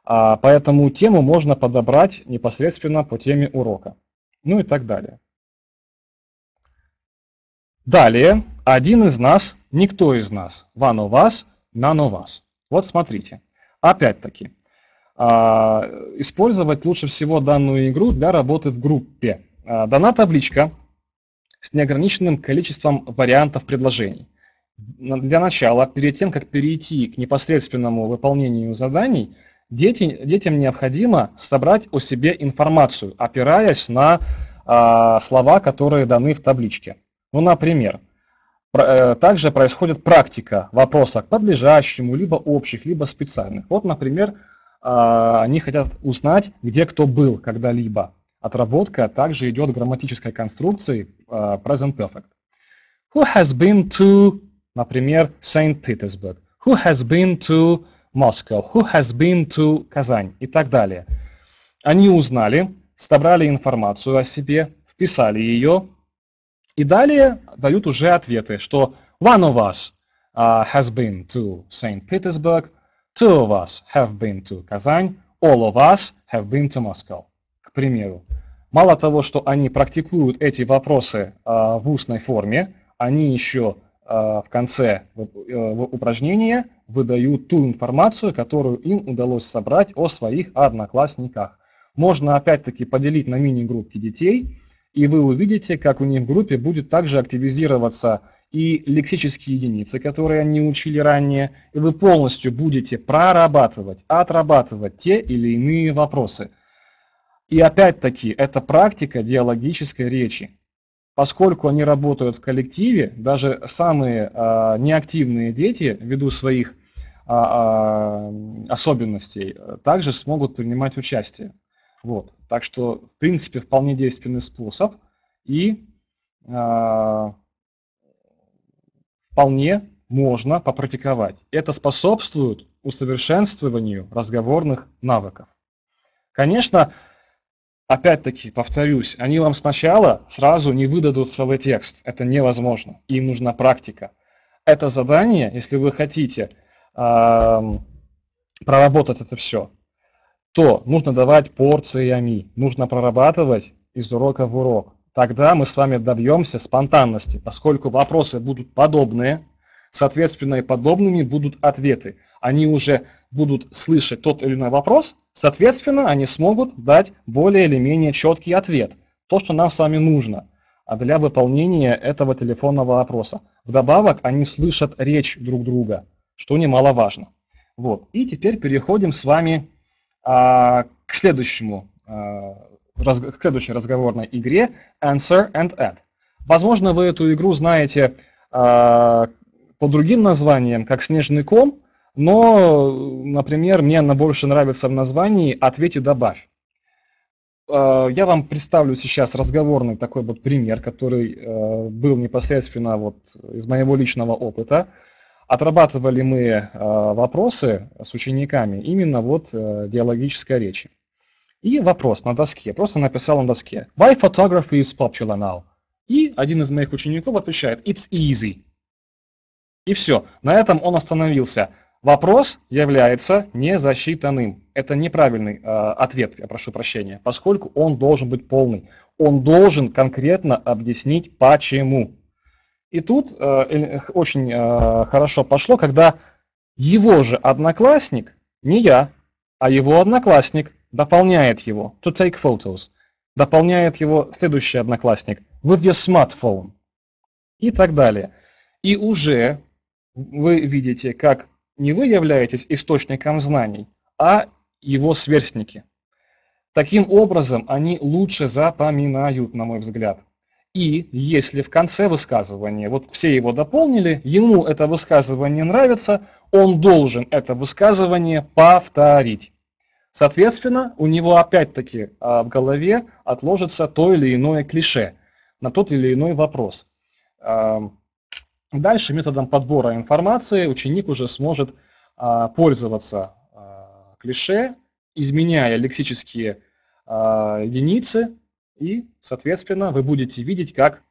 А, поэтому тему можно подобрать непосредственно по теме урока. Ну и так далее. Далее, один из нас, никто из нас, one of us, none of us. Вот смотрите. Опять-таки, использовать лучше всего данную игру для работы в группе. Дана табличка с неограниченным количеством вариантов предложений. Для начала, перед тем, как перейти к непосредственному выполнению заданий, дети, детям необходимо собрать о себе информацию, опираясь на слова, которые даны в табличке. Ну, например, также происходит практика вопроса к подлежащему, либо общих, либо специальных. Вот, например, они хотят узнать, где кто был когда-либо. Отработка также идет в грамматической конструкции present perfect. Who has been to, например, Санкт-Петербург? Who has been to Moscow? Who has been to Казань? И так далее. Они узнали, собрали информацию о себе, вписали ее. И далее дают уже ответы, что one of us uh, has been to Saint Petersburg, two of us have been to Казань, all of us have been to Moscow, к примеру. Мало того, что они практикуют эти вопросы uh, в устной форме, они еще в конце упражнения выдают ту информацию, которую им удалось собрать о своих одноклассниках. Можно опять-таки поделить на мини-группки детей, и вы увидите, как у них в группе будет также активизироваться и лексические единицы, которые они учили ранее, и вы полностью будете прорабатывать, отрабатывать те или иные вопросы. И опять-таки это практика диалогической речи. Поскольку они работают в коллективе, даже самые а, неактивные дети, ввиду своих а, а, особенностей, также смогут принимать участие. Вот. Так что, в принципе, вполне действенный способ и а, вполне можно попрактиковать. Это способствует усовершенствованию разговорных навыков. Конечно, опять-таки, повторюсь, они вам сначала сразу не выдадут целый текст. Это невозможно. Им нужна практика. Это задание, если вы хотите э, проработать это все, то нужно давать порциями. Нужно прорабатывать из урока в урок. Тогда мы с вами добьемся спонтанности, поскольку вопросы будут подобные, соответственно, и подобными будут ответы. Они уже будут слышать тот или иной вопрос, соответственно, они смогут дать более или менее четкий ответ, то, что нам с вами нужно для выполнения этого телефонного опроса. Вдобавок, они слышат речь друг друга, что немаловажно. Вот. И теперь переходим с вами а, к, следующему, а, раз, к следующей разговорной игре Answer and Add. Возможно, вы эту игру знаете а, по другим названиям, как «Снежный ком», но, например, мне она больше нравится в названии «Ответь и добавь». Я вам представлю сейчас разговорный такой вот пример, который был непосредственно вот из моего личного опыта. Отрабатывали мы вопросы с учениками именно вот диалогической речи. И вопрос на доске, просто написал на доске «Why photography is popular now?» И один из моих учеников отвечает «It's easy». И все, на этом он остановился. Вопрос является незасчитанным. Это неправильный э, ответ, я прошу прощения, поскольку он должен быть полный. Он должен конкретно объяснить, почему. И тут э, очень э, хорошо пошло, когда его же одноклассник, не я, а его одноклассник дополняет его, to take photos, дополняет его следующий одноклассник, with your smartphone и так далее. И уже вы видите, как не вы являетесь источником знаний, а его сверстники. Таким образом, они лучше запоминают, на мой взгляд. И если в конце высказывания, вот все его дополнили, ему это высказывание нравится, он должен это высказывание повторить. Соответственно, у него опять-таки в голове отложится то или иное клише на тот или иной вопрос. Дальше методом подбора информации ученик уже сможет а, пользоваться а, клише, изменяя лексические а, единицы, и, соответственно, вы будете видеть, как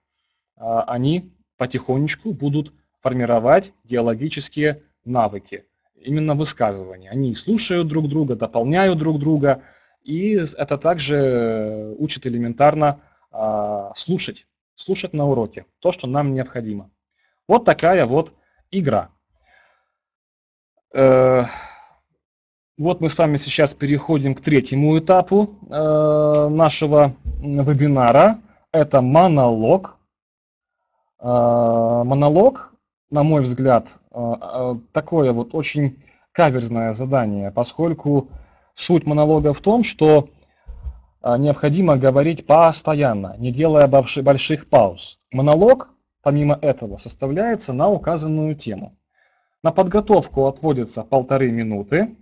а, они потихонечку будут формировать диалогические навыки, именно высказывания. Они слушают друг друга, дополняют друг друга, и это также учит элементарно а, слушать, слушать на уроке то, что нам необходимо. Вот такая вот игра. Вот мы с вами сейчас переходим к третьему этапу нашего вебинара. Это монолог. Монолог, на мой взгляд, такое вот очень каверзное задание, поскольку суть монолога в том, что необходимо говорить постоянно, не делая больших пауз. Монолог, помимо этого, составляется на указанную тему. На подготовку отводится полторы минуты,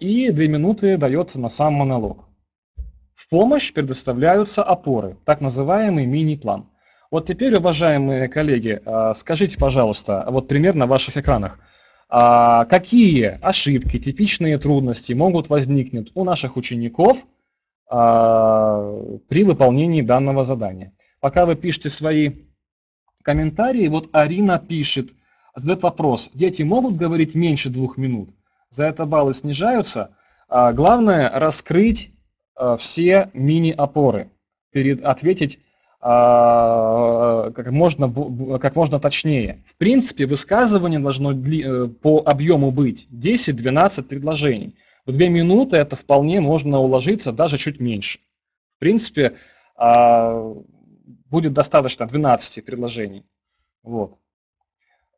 и две минуты дается на сам монолог. В помощь предоставляются опоры, так называемый мини-план. Вот теперь, уважаемые коллеги, скажите, пожалуйста, вот пример на ваших экранах, какие ошибки, типичные трудности могут возникнуть у наших учеников при выполнении данного задания. Пока вы пишете свои комментарии, вот Арина пишет, задает вопрос, дети могут говорить меньше двух минут? За это баллы снижаются. А главное раскрыть а, все мини-опоры, перед, ответить как можно, как можно точнее. В принципе, высказывание должно по объему быть десять-двенадцать предложений. В две минуты это вполне можно уложиться, даже чуть меньше. В принципе, будет достаточно двенадцати предложений. Вот.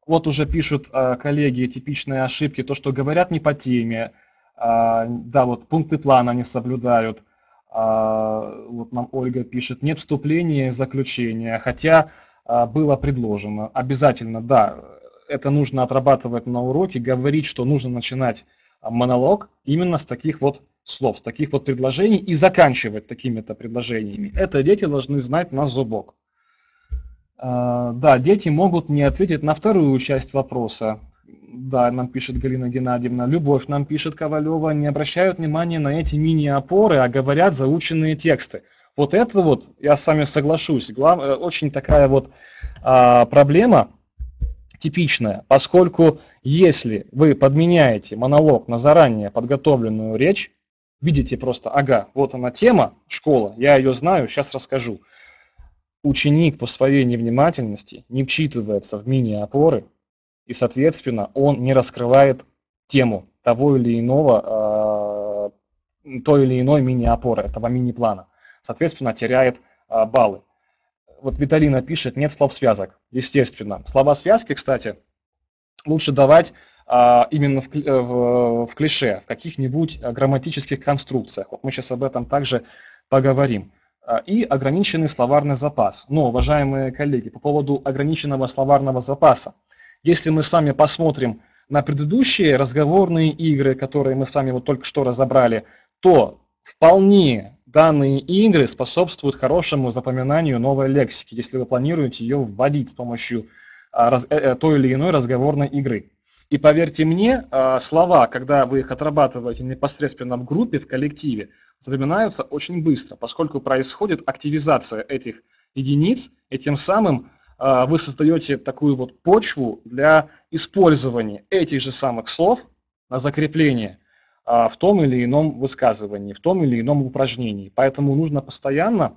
Вот уже пишут коллеги типичные ошибки, то, что говорят не по теме, да, вот пункты плана не соблюдают. Вот нам Ольга пишет, нет вступления и заключения, хотя было предложено. Обязательно, да, это нужно отрабатывать на уроке, говорить, что нужно начинать монолог именно с таких вот слов, с таких вот предложений и заканчивать такими-то предложениями. Это дети должны знать на зубок. Да, дети могут не ответить на вторую часть вопроса. Да, нам пишет Галина Геннадьевна. Любовь нам пишет Ковалева. Не обращают внимания на эти мини-опоры, а говорят заученные тексты. Вот это вот, я с вами соглашусь, глав... очень такая вот а, проблема типичная, поскольку если вы подменяете монолог на заранее подготовленную речь, видите просто, ага, вот она тема, школа, я ее знаю, сейчас расскажу. Ученик по своей невнимательности не вчитывается в мини-опоры, и, соответственно, он не раскрывает тему того или иного, той или иной мини-опоры, этого мини-плана. Соответственно, теряет баллы. Вот Виталина пишет, нет слов-связок. Естественно. Слова-связки, кстати, лучше давать именно в клише, в каких-нибудь грамматических конструкциях. Вот мы сейчас об этом также поговорим. И ограниченный словарный запас. Но, уважаемые коллеги, по поводу ограниченного словарного запаса, если мы с вами посмотрим на предыдущие разговорные игры, которые мы с вами вот только что разобрали, то вполне данные игры способствуют хорошему запоминанию новой лексики, если вы планируете ее вводить с помощью той или иной разговорной игры. И поверьте мне, слова, когда вы их отрабатываете непосредственно в группе, в коллективе, запоминаются очень быстро, поскольку происходит активизация этих единиц, и тем самым вы создаете такую вот почву для использования этих же самых слов на закрепление в том или ином высказывании, в том или ином упражнении. Поэтому нужно постоянно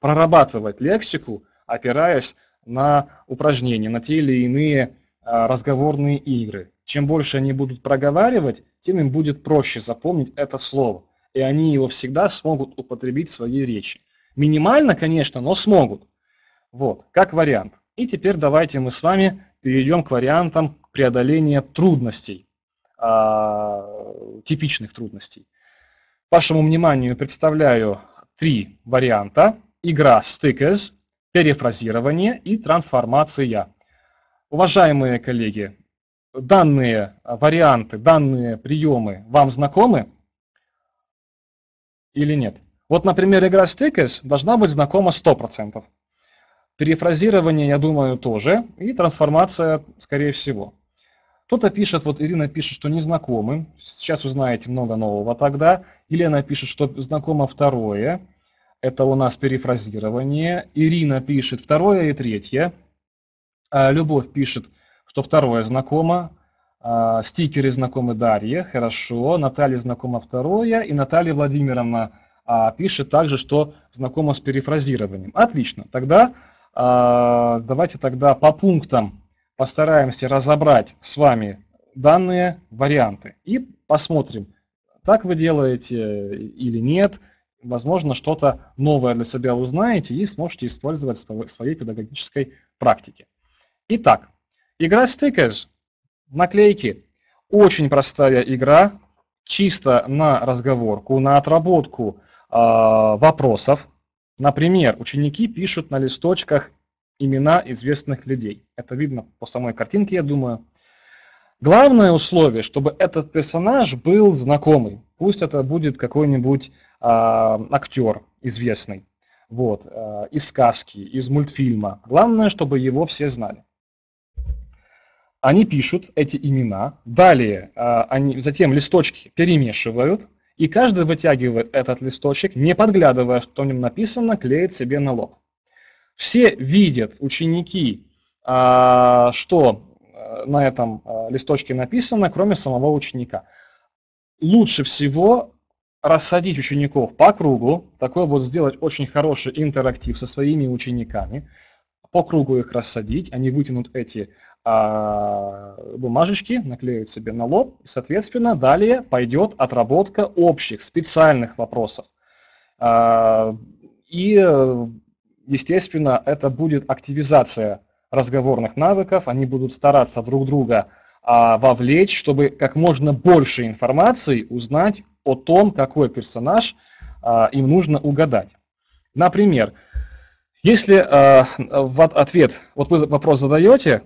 прорабатывать лексику, опираясь на упражнения, на те или иные разговорные игры. Чем больше они будут проговаривать, тем им будет проще запомнить это слово, и они его всегда смогут употребить в своей речи. Минимально, конечно, но смогут. Вот, как вариант. И теперь давайте мы с вами перейдем к вариантам преодоления трудностей, э, типичных трудностей. Вашему вниманию представляю три варианта. Игра «Stickers», перефразирование и трансформация. Уважаемые коллеги, данные варианты, данные приемы вам знакомы или нет? Вот, например, игра «Stickers» должна быть знакома сто процентов. Перефразирование, я думаю, тоже. И трансформация, скорее всего. Кто-то пишет, вот Ирина пишет, что не знакомы. Сейчас узнаете много нового тогда. Елена пишет, что знакомо второе. Это у нас перефразирование. Ирина пишет второе и третье. Любовь пишет, что второе знакомо. Стикеры знакомы Дарье. Хорошо. Наталья знакома второе. И Наталья Владимировна пишет также, что знакома с перефразированием. Отлично. Тогда давайте тогда по пунктам постараемся разобрать с вами данные варианты и посмотрим, так вы делаете или нет. Возможно, что-то новое для себя узнаете и сможете использовать в своей педагогической практике. Итак, игра «Stickers», наклейки. Очень простая игра, чисто на разговорку, на отработку вопросов. Например, ученики пишут на листочках имена известных людей. Это видно по самой картинке, я думаю. Главное условие, чтобы этот персонаж был знакомый. Пусть это будет какой-нибудь а, актер известный, вот, а, из сказки, из мультфильма. Главное, чтобы его все знали. Они пишут эти имена, далее а, они затем листочки перемешивают, и каждый вытягивает этот листочек, не подглядывая, что в нем написано, клеит себе на лоб. Все видят, ученики, а, что на этом листочке написано, кроме самого ученика. Лучше всего рассадить учеников по кругу. Такой вот сделать очень хороший интерактив со своими учениками. По кругу их рассадить, они вытянут эти а, бумажечки, наклеят себе на лоб. Соответственно, далее пойдет отработка общих, специальных вопросов. А, и, естественно, это будет активизация разговорных навыков. Они будут стараться друг друга а, вовлечь, чтобы как можно больше информации узнать о том, какой персонаж а, им нужно угадать. Например, если э, в ответ, вот вы вопрос задаете,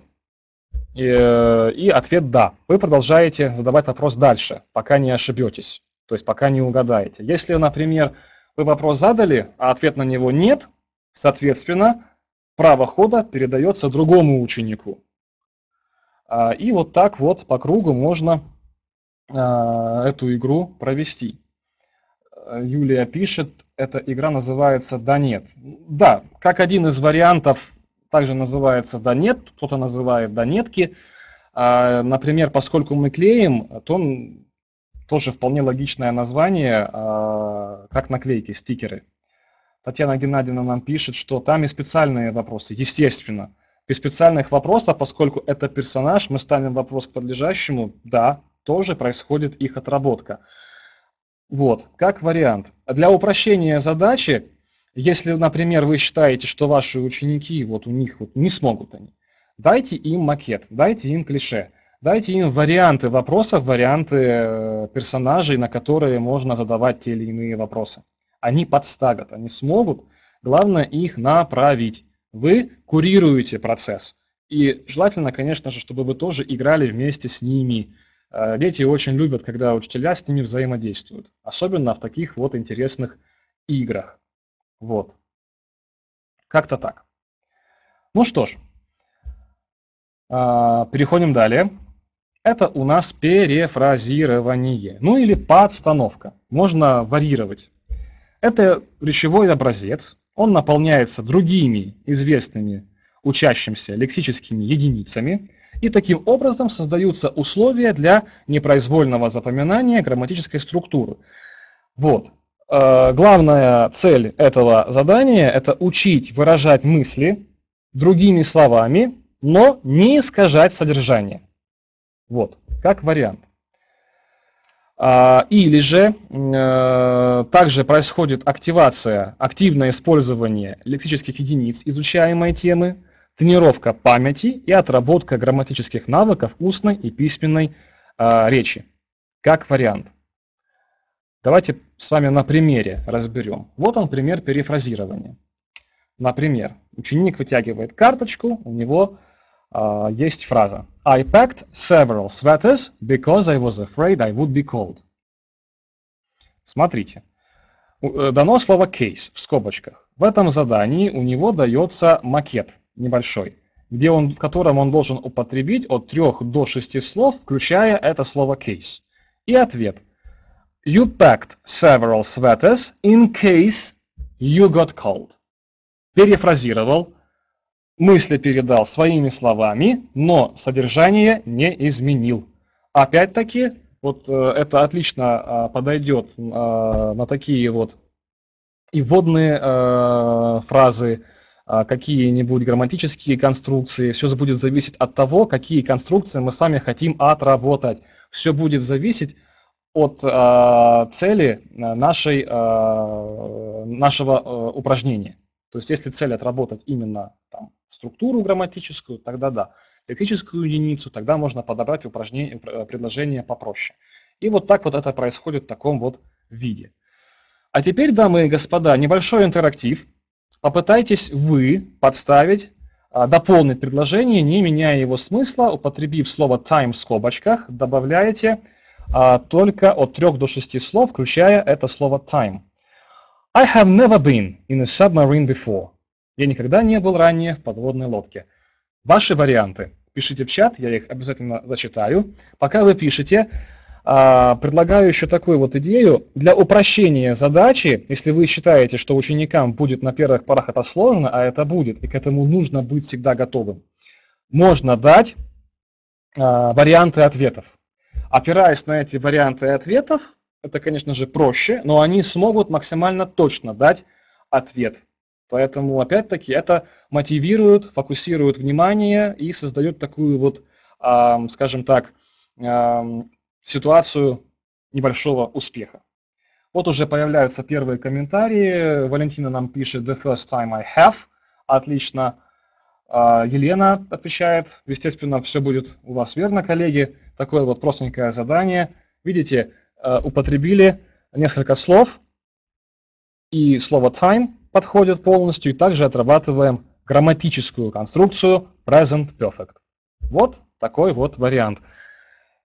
э, и ответ «да», вы продолжаете задавать вопрос дальше, пока не ошибетесь, то есть пока не угадаете. Если, например, вы вопрос задали, а ответ на него «нет», соответственно, право хода передается другому ученику. Э, и вот так вот по кругу можно э, эту игру провести. Юлия пишет, эта игра называется «Да нет». Да, как один из вариантов также называется «Да нет», кто-то называет «Да нетки». Например, поскольку мы клеим, то тоже вполне логичное название, как наклейки, стикеры. Татьяна Геннадьевна нам пишет, что там и специальные вопросы, естественно. Без специальных вопросов, поскольку это персонаж, мы ставим вопрос к подлежащему, да, тоже происходит их отработка. Вот, как вариант. Для упрощения задачи, если, например, вы считаете, что ваши ученики, вот у них вот не смогут они, дайте им макет, дайте им клише, дайте им варианты вопросов, варианты персонажей, на которые можно задавать те или иные вопросы. Они подставят, они смогут, главное их направить. Вы курируете процесс. И желательно, конечно же, чтобы вы тоже играли вместе с ними. Дети очень любят, когда учителя с ними взаимодействуют, особенно в таких вот интересных играх. Вот. Как-то так. Ну что ж, переходим далее. Это у нас перефразирование, ну или подстановка. Можно варьировать. Это речевой образец, он наполняется другими известными учащимся лексическими единицами, и таким образом создаются условия для непроизвольного запоминания грамматической структуры. Вот. Главная цель этого задания – это учить выражать мысли другими словами, но не искажать содержание. Вот, как вариант. Или же также происходит активация, активное использование лексических единиц изучаемой темы, тренировка памяти и отработка грамматических навыков устной и письменной э, речи. Как вариант. Давайте с вами на примере разберем. Вот он пример перефразирования. Например, ученик вытягивает карточку, у него э, есть фраза I packed several sweaters because I was afraid I would be cold. Смотрите. Дано слово case в скобочках. В этом задании у него дается макет небольшой, где он, в котором он должен употребить от трёх до шести слов, включая это слово case. И ответ. You packed several sweaters in case you got cold. Перефразировал, мысли передал своими словами, но содержание не изменил. Опять-таки, вот это отлично подойдет на такие вот и вводные фразы, какие-нибудь грамматические конструкции. Все будет зависеть от того, какие конструкции мы с вами хотим отработать. Все будет зависеть от э, цели нашей, э, нашего э, упражнения. То есть, если цель отработать именно там, структуру грамматическую, тогда да. Лексическую единицу, тогда можно подобрать упражнение, предложение попроще. И вот так вот это происходит в таком вот виде. А теперь, дамы и господа, небольшой интерактив. Попытайтесь вы подставить, дополнить предложение, не меняя его смысла, употребив слово time в скобочках, добавляете а, только от трёх до шести слов, включая это слово time. I have never been in a submarine before. Я никогда не был ранее в подводной лодке. Ваши варианты пишите в чат, я их обязательно зачитаю. Пока вы пишете, предлагаю еще такую вот идею для упрощения задачи. Если вы считаете, что ученикам будет на первых порах это сложно, а это будет, и к этому нужно быть всегда готовым, можно дать а, варианты ответов. Опираясь на эти варианты ответов, это, конечно же, проще, но они смогут максимально точно дать ответ. Поэтому, опять-таки, это мотивирует, фокусирует внимание и создает такую вот, скажем так, ситуацию небольшого успеха. Вот уже появляются первые комментарии. Валентина нам пишет «The first time I have». Отлично. Елена отвечает. Естественно, все будет у вас верно, коллеги. Такое вот простенькое задание. Видите, употребили несколько слов. И слово time подходит полностью. И также отрабатываем грамматическую конструкцию present perfect. Вот такой вот вариант.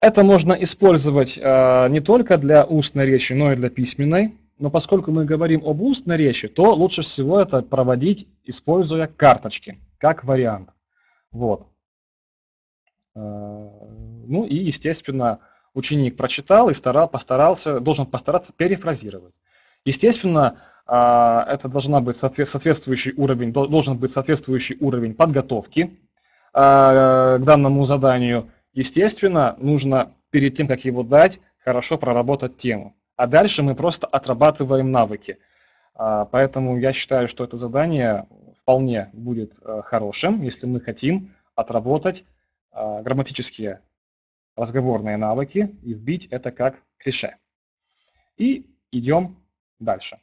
Это можно использовать э, не только для устной речи, но и для письменной. Но поскольку мы говорим об устной речи, то лучше всего это проводить, используя карточки, как вариант. Вот. Э, ну и, естественно, ученик прочитал и старал, постарался, должен постараться перефразировать. Естественно, э, это должна быть соответствующий уровень, должен быть соответствующий уровень подготовки э, к данному заданию. Естественно, нужно перед тем, как его дать, хорошо проработать тему. А дальше мы просто отрабатываем навыки. Поэтому я считаю, что это задание вполне будет хорошим, если мы хотим отработать грамматические разговорные навыки и вбить это как клише. И идем дальше.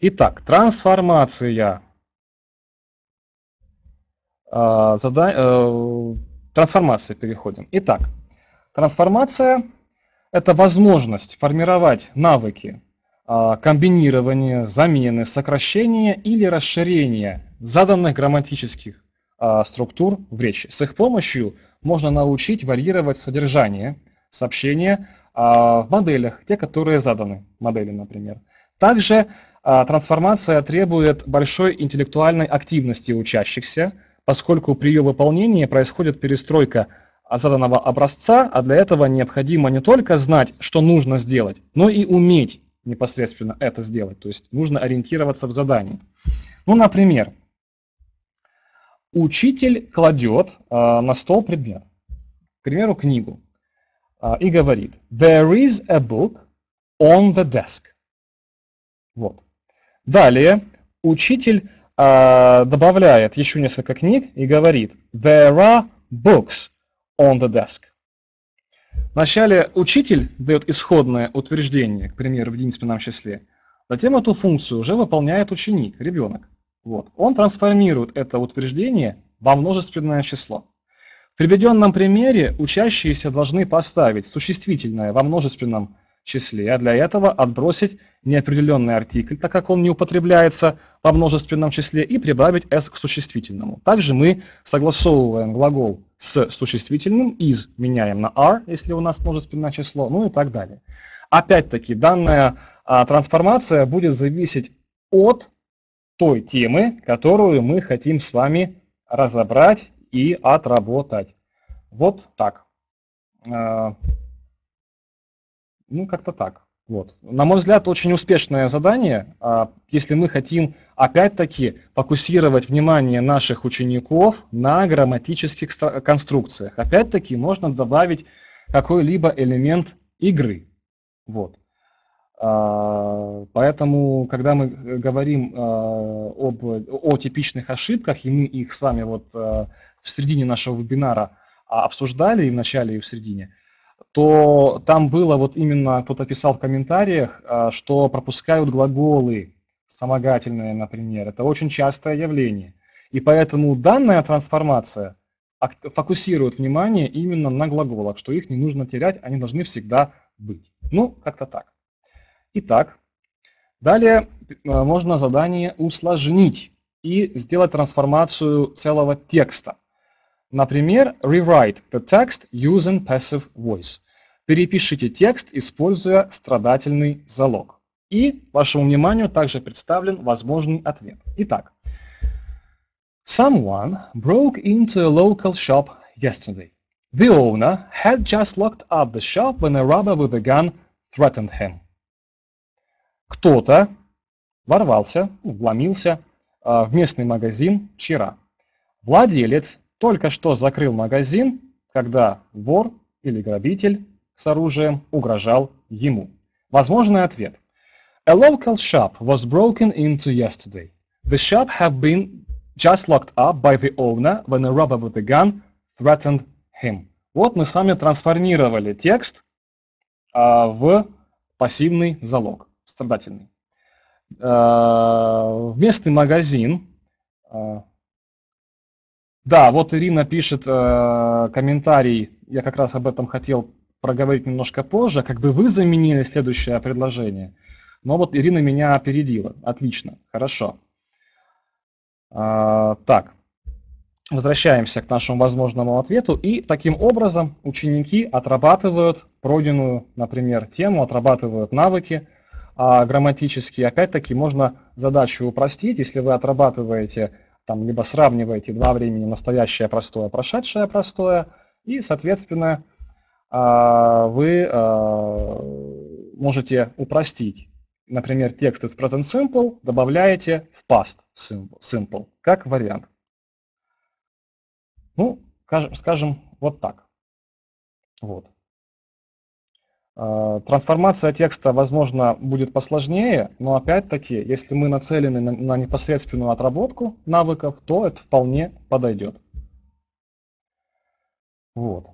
Итак, трансформация. Зада... трансформации переходим. Итак, трансформация – это возможность формировать навыки комбинирования, замены, сокращения или расширения заданных грамматических структур в речи. С их помощью можно научить варьировать содержание сообщения в моделях, те, которые заданы, модели, например. Также трансформация требует большой интеллектуальной активности учащихся, поскольку при ее выполнении происходит перестройка заданного образца, а для этого необходимо не только знать, что нужно сделать, но и уметь непосредственно это сделать, то есть нужно ориентироваться в задании. Ну, например, учитель кладет э, на стол предмет, к примеру, книгу, э, и говорит «There is a book on the desk». Вот. Далее учитель добавляет еще несколько книг и говорит «There are books on the desk». Вначале учитель дает исходное утверждение, к примеру, в единственном числе. Затем эту функцию уже выполняет ученик, ребенок. Вот. Он трансформирует это утверждение во множественное число. В приведенном примере учащиеся должны поставить существительное во множественном числе, а для этого отбросить неопределенный артикль, так как он не употребляется во множественном числе, и прибавить s к существительному. Также мы согласовываем глагол с существительным, is меняем на are, если у нас множественное число, ну и так далее. Опять-таки, данная а, трансформация будет зависеть от той темы, которую мы хотим с вами разобрать и отработать. Вот так. Ну, как-то так. Вот. На мой взгляд, очень успешное задание, если мы хотим, опять-таки, фокусировать внимание наших учеников на грамматических конструкциях. Опять-таки, можно добавить какой-либо элемент игры. Вот. Поэтому, когда мы говорим об, о типичных ошибках, и мы их с вами вот в середине нашего вебинара обсуждали, и в начале, и в середине, то там было, вот именно кто-то писал в комментариях, что пропускают глаголы вспомогательные, например. Это очень частое явление. И поэтому данная трансформация фокусирует внимание именно на глаголах, что их не нужно терять, они должны всегда быть. Ну, как-то так. Итак, далее можно задание усложнить и сделать трансформацию целого текста. Например, rewrite the text using passive voice. Перепишите текст, используя страдательный залог. И вашему вниманию также представлен возможный ответ. Итак. Someone broke into a local shop yesterday. The owner had just locked up the shop when a robber with a gun threatened him. Кто-то ворвался, вломился э, в местный магазин вчера. Владелец только что закрыл магазин, когда вор или грабитель с оружием угрожал ему. Возможный ответ. A local shop was broken into yesterday. The shop had been just locked up by the owner when a robber with a gun threatened him. Вот мы с вами трансформировали текст а, в пассивный залог, страдательный. А, местный магазин. А, да, вот Ирина пишет а, комментарий, я как раз об этом хотел проговорить немножко позже, как бы вы заменили следующее предложение. Но вот Ирина меня опередила. Отлично, хорошо. А, так, возвращаемся к нашему возможному ответу. И таким образом ученики отрабатывают пройденную, например, тему, отрабатывают навыки а грамматические. Опять-таки можно задачу упростить, если вы отрабатываете, там, либо сравниваете два времени настоящее простое, прошедшее простое, и, соответственно, вы можете упростить. Например, текст из present simple добавляете в past simple, как вариант. Ну, скажем, вот так. Вот. Трансформация текста, возможно, будет посложнее, но опять-таки, если мы нацелены на непосредственную отработку навыков, то это вполне подойдет. Вот.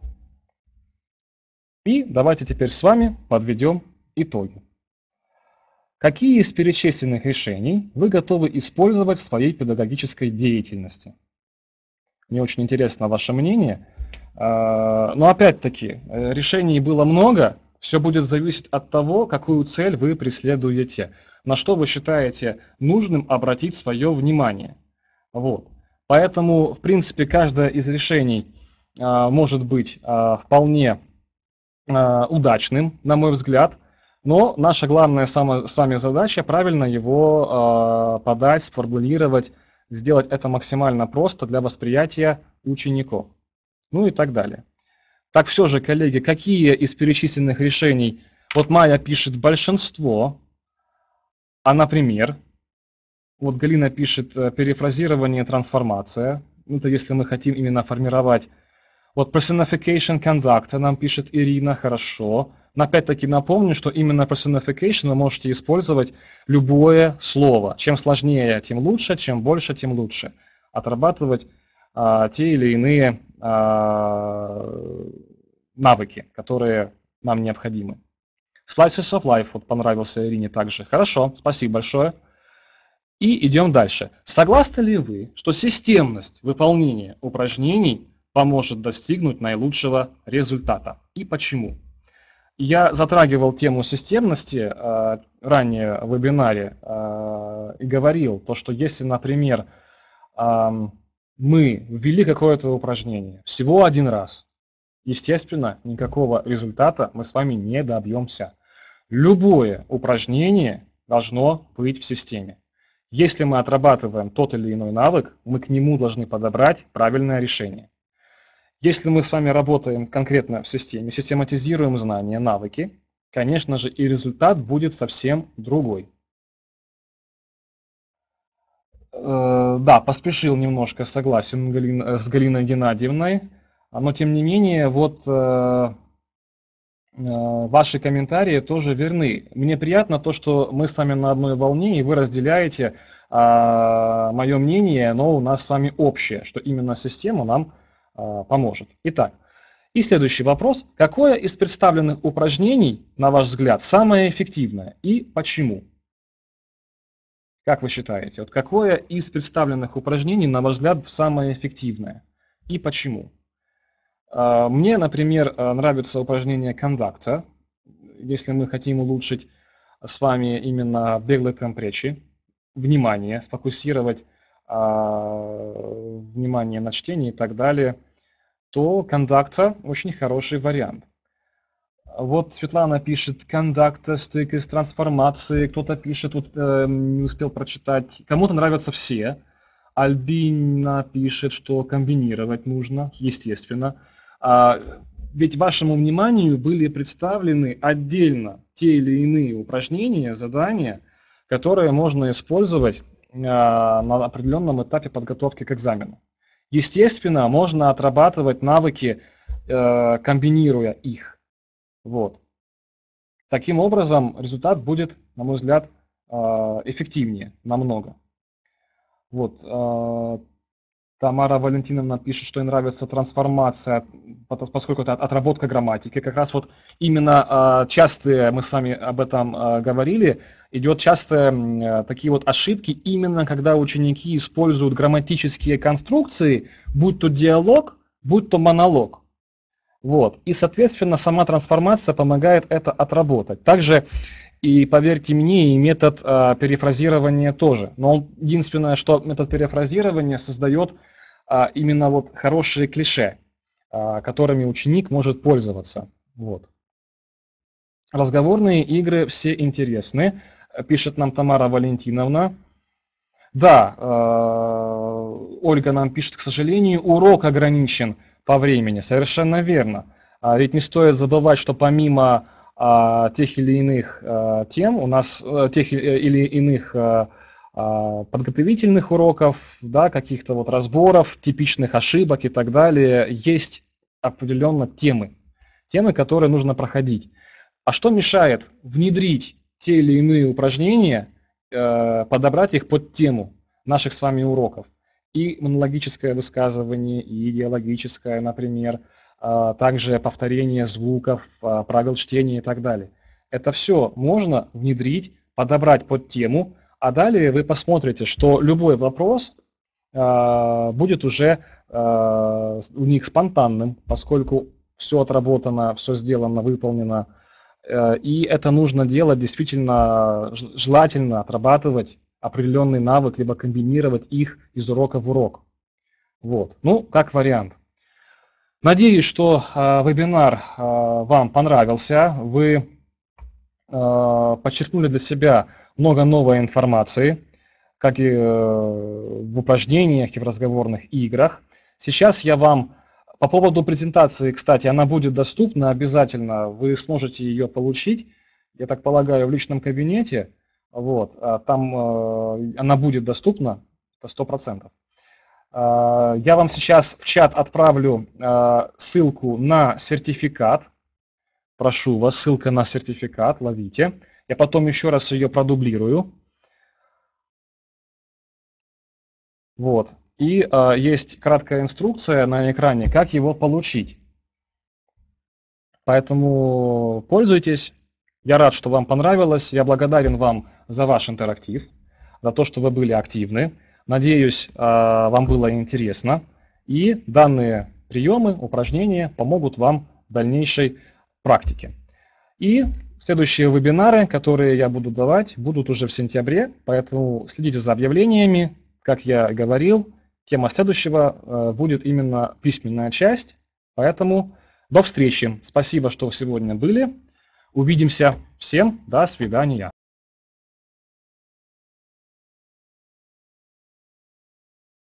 И давайте теперь с вами подведем итоги. Какие из перечисленных решений вы готовы использовать в своей педагогической деятельности? Мне очень интересно ваше мнение. Но опять-таки, решений было много, все будет зависеть от того, какую цель вы преследуете, на что вы считаете нужным обратить свое внимание. Вот. Поэтому, в принципе, каждое из решений может быть вполне удачным, на мой взгляд, но наша главная с вами задача правильно его подать, сформулировать, сделать это максимально просто для восприятия учеников, ну и так далее. Так все же, коллеги, какие из перечисленных решений, вот Майя пишет большинство, а, например, вот Галина пишет перефразирование, трансформация, это если мы хотим именно формировать. Вот personification conductor нам пишет Ирина, хорошо. Но опять-таки напомню, что именно personification вы можете использовать любое слово. Чем сложнее, тем лучше, чем больше, тем лучше. Отрабатывать а, те или иные а, навыки, которые нам необходимы. Slices of life вот, понравился Ирине также. Хорошо, спасибо большое. И идем дальше. Согласны ли вы, что системность выполнения упражнений поможет достигнуть наилучшего результата? И почему? Я затрагивал тему системности э, ранее в вебинаре э, и говорил, то, что если, например, э, мы ввели какое-то упражнение всего один раз, естественно, никакого результата мы с вами не добьемся. Любое упражнение должно быть в системе. Если мы отрабатываем тот или иной навык, мы к нему должны подобрать правильное решение. Если мы с вами работаем конкретно в системе, систематизируем знания, навыки, конечно же, и результат будет совсем другой. Э, да, поспешил немножко, согласен Галина, с Галиной Геннадьевной, но тем не менее, вот э, ваши комментарии тоже верны. Мне приятно то, что мы с вами на одной волне, и вы разделяете э, мое мнение, но у нас с вами общее, что именно система нам поможет. Итак, и следующий вопрос. Какое из представленных упражнений, на ваш взгляд, самое эффективное и почему? Как вы считаете, вот какое из представленных упражнений, на ваш взгляд, самое эффективное и почему? Мне, например, нравится упражнение «Кондакта», если мы хотим улучшить с вами именно беглый темп речи, внимание, сфокусировать внимание на чтение и так далее, то кондакта очень хороший вариант. Вот Светлана пишет кондакта, стык из трансформации, кто-то пишет, вот э, не успел прочитать, кому-то нравятся все. Альбина пишет, что комбинировать нужно, естественно. А, ведь вашему вниманию были представлены отдельно те или иные упражнения, задания, которые можно использовать на определенном этапе подготовки к экзамену. Естественно, можно отрабатывать навыки, комбинируя их. Вот. Таким образом, результат будет, на мой взгляд, эффективнее намного. Вот. Тамара Валентиновна пишет, что ей нравится трансформация, поскольку это отработка грамматики. Как раз вот именно частые, мы с вами об этом говорили, идет часто такие вот ошибки, именно когда ученики используют грамматические конструкции, будь то диалог, будь то монолог. Вот. И, соответственно, сама трансформация помогает это отработать. Также, и поверьте мне, и метод э, перефразирования тоже. Но он, единственное, что метод перефразирования создает э, именно вот хорошие клише, э, которыми ученик может пользоваться. Вот. Разговорные игры все интересны, пишет нам Тамара Валентиновна. Да, э, Ольга нам пишет, к сожалению, урок ограничен по времени. Совершенно верно. А ведь не стоит забывать, что помимо а, тех или иных а, тем, у нас а, тех или иных а, а, подготовительных уроков, да, каких-то вот разборов, типичных ошибок и так далее, есть определенно темы, темы, которые нужно проходить. А что мешает внедрить те или иные упражнения, э, подобрать их под тему наших с вами уроков? И монологическое высказывание, и идеологическое, например, также повторение звуков, правил чтения и так далее. Это все можно внедрить, подобрать под тему, а далее вы посмотрите, что любой вопрос будет уже у них спонтанным, поскольку все отработано, все сделано, выполнено. И это нужно делать действительно, желательно отрабатывать определенный навык, либо комбинировать их из урока в урок. Вот. Ну, как вариант. Надеюсь, что э, вебинар э, вам понравился. Вы э, подчеркнули для себя много новой информации, как и э, в упражнениях, и в разговорных играх. Сейчас я вам по поводу презентации, кстати, она будет доступна обязательно, вы сможете ее получить, я так полагаю, в личном кабинете. Вот, там э, она будет доступна сто процентов. Э, я вам сейчас в чат отправлю э, ссылку на сертификат. Прошу вас, ссылка на сертификат, ловите. Я потом еще раз ее продублирую. Вот, и э, есть краткая инструкция на экране, как его получить. Поэтому пользуйтесь. Я рад, что вам понравилось, я благодарен вам за ваш интерактив, за то, что вы были активны. Надеюсь, вам было интересно, и данные приемы, упражнения помогут вам в дальнейшей практике. И следующие вебинары, которые я буду давать, будут уже в сентябре, поэтому следите за объявлениями. Как я и говорил, тема следующего будет именно письменная часть, поэтому до встречи. Спасибо, что сегодня были. Увидимся. Всем до свидания.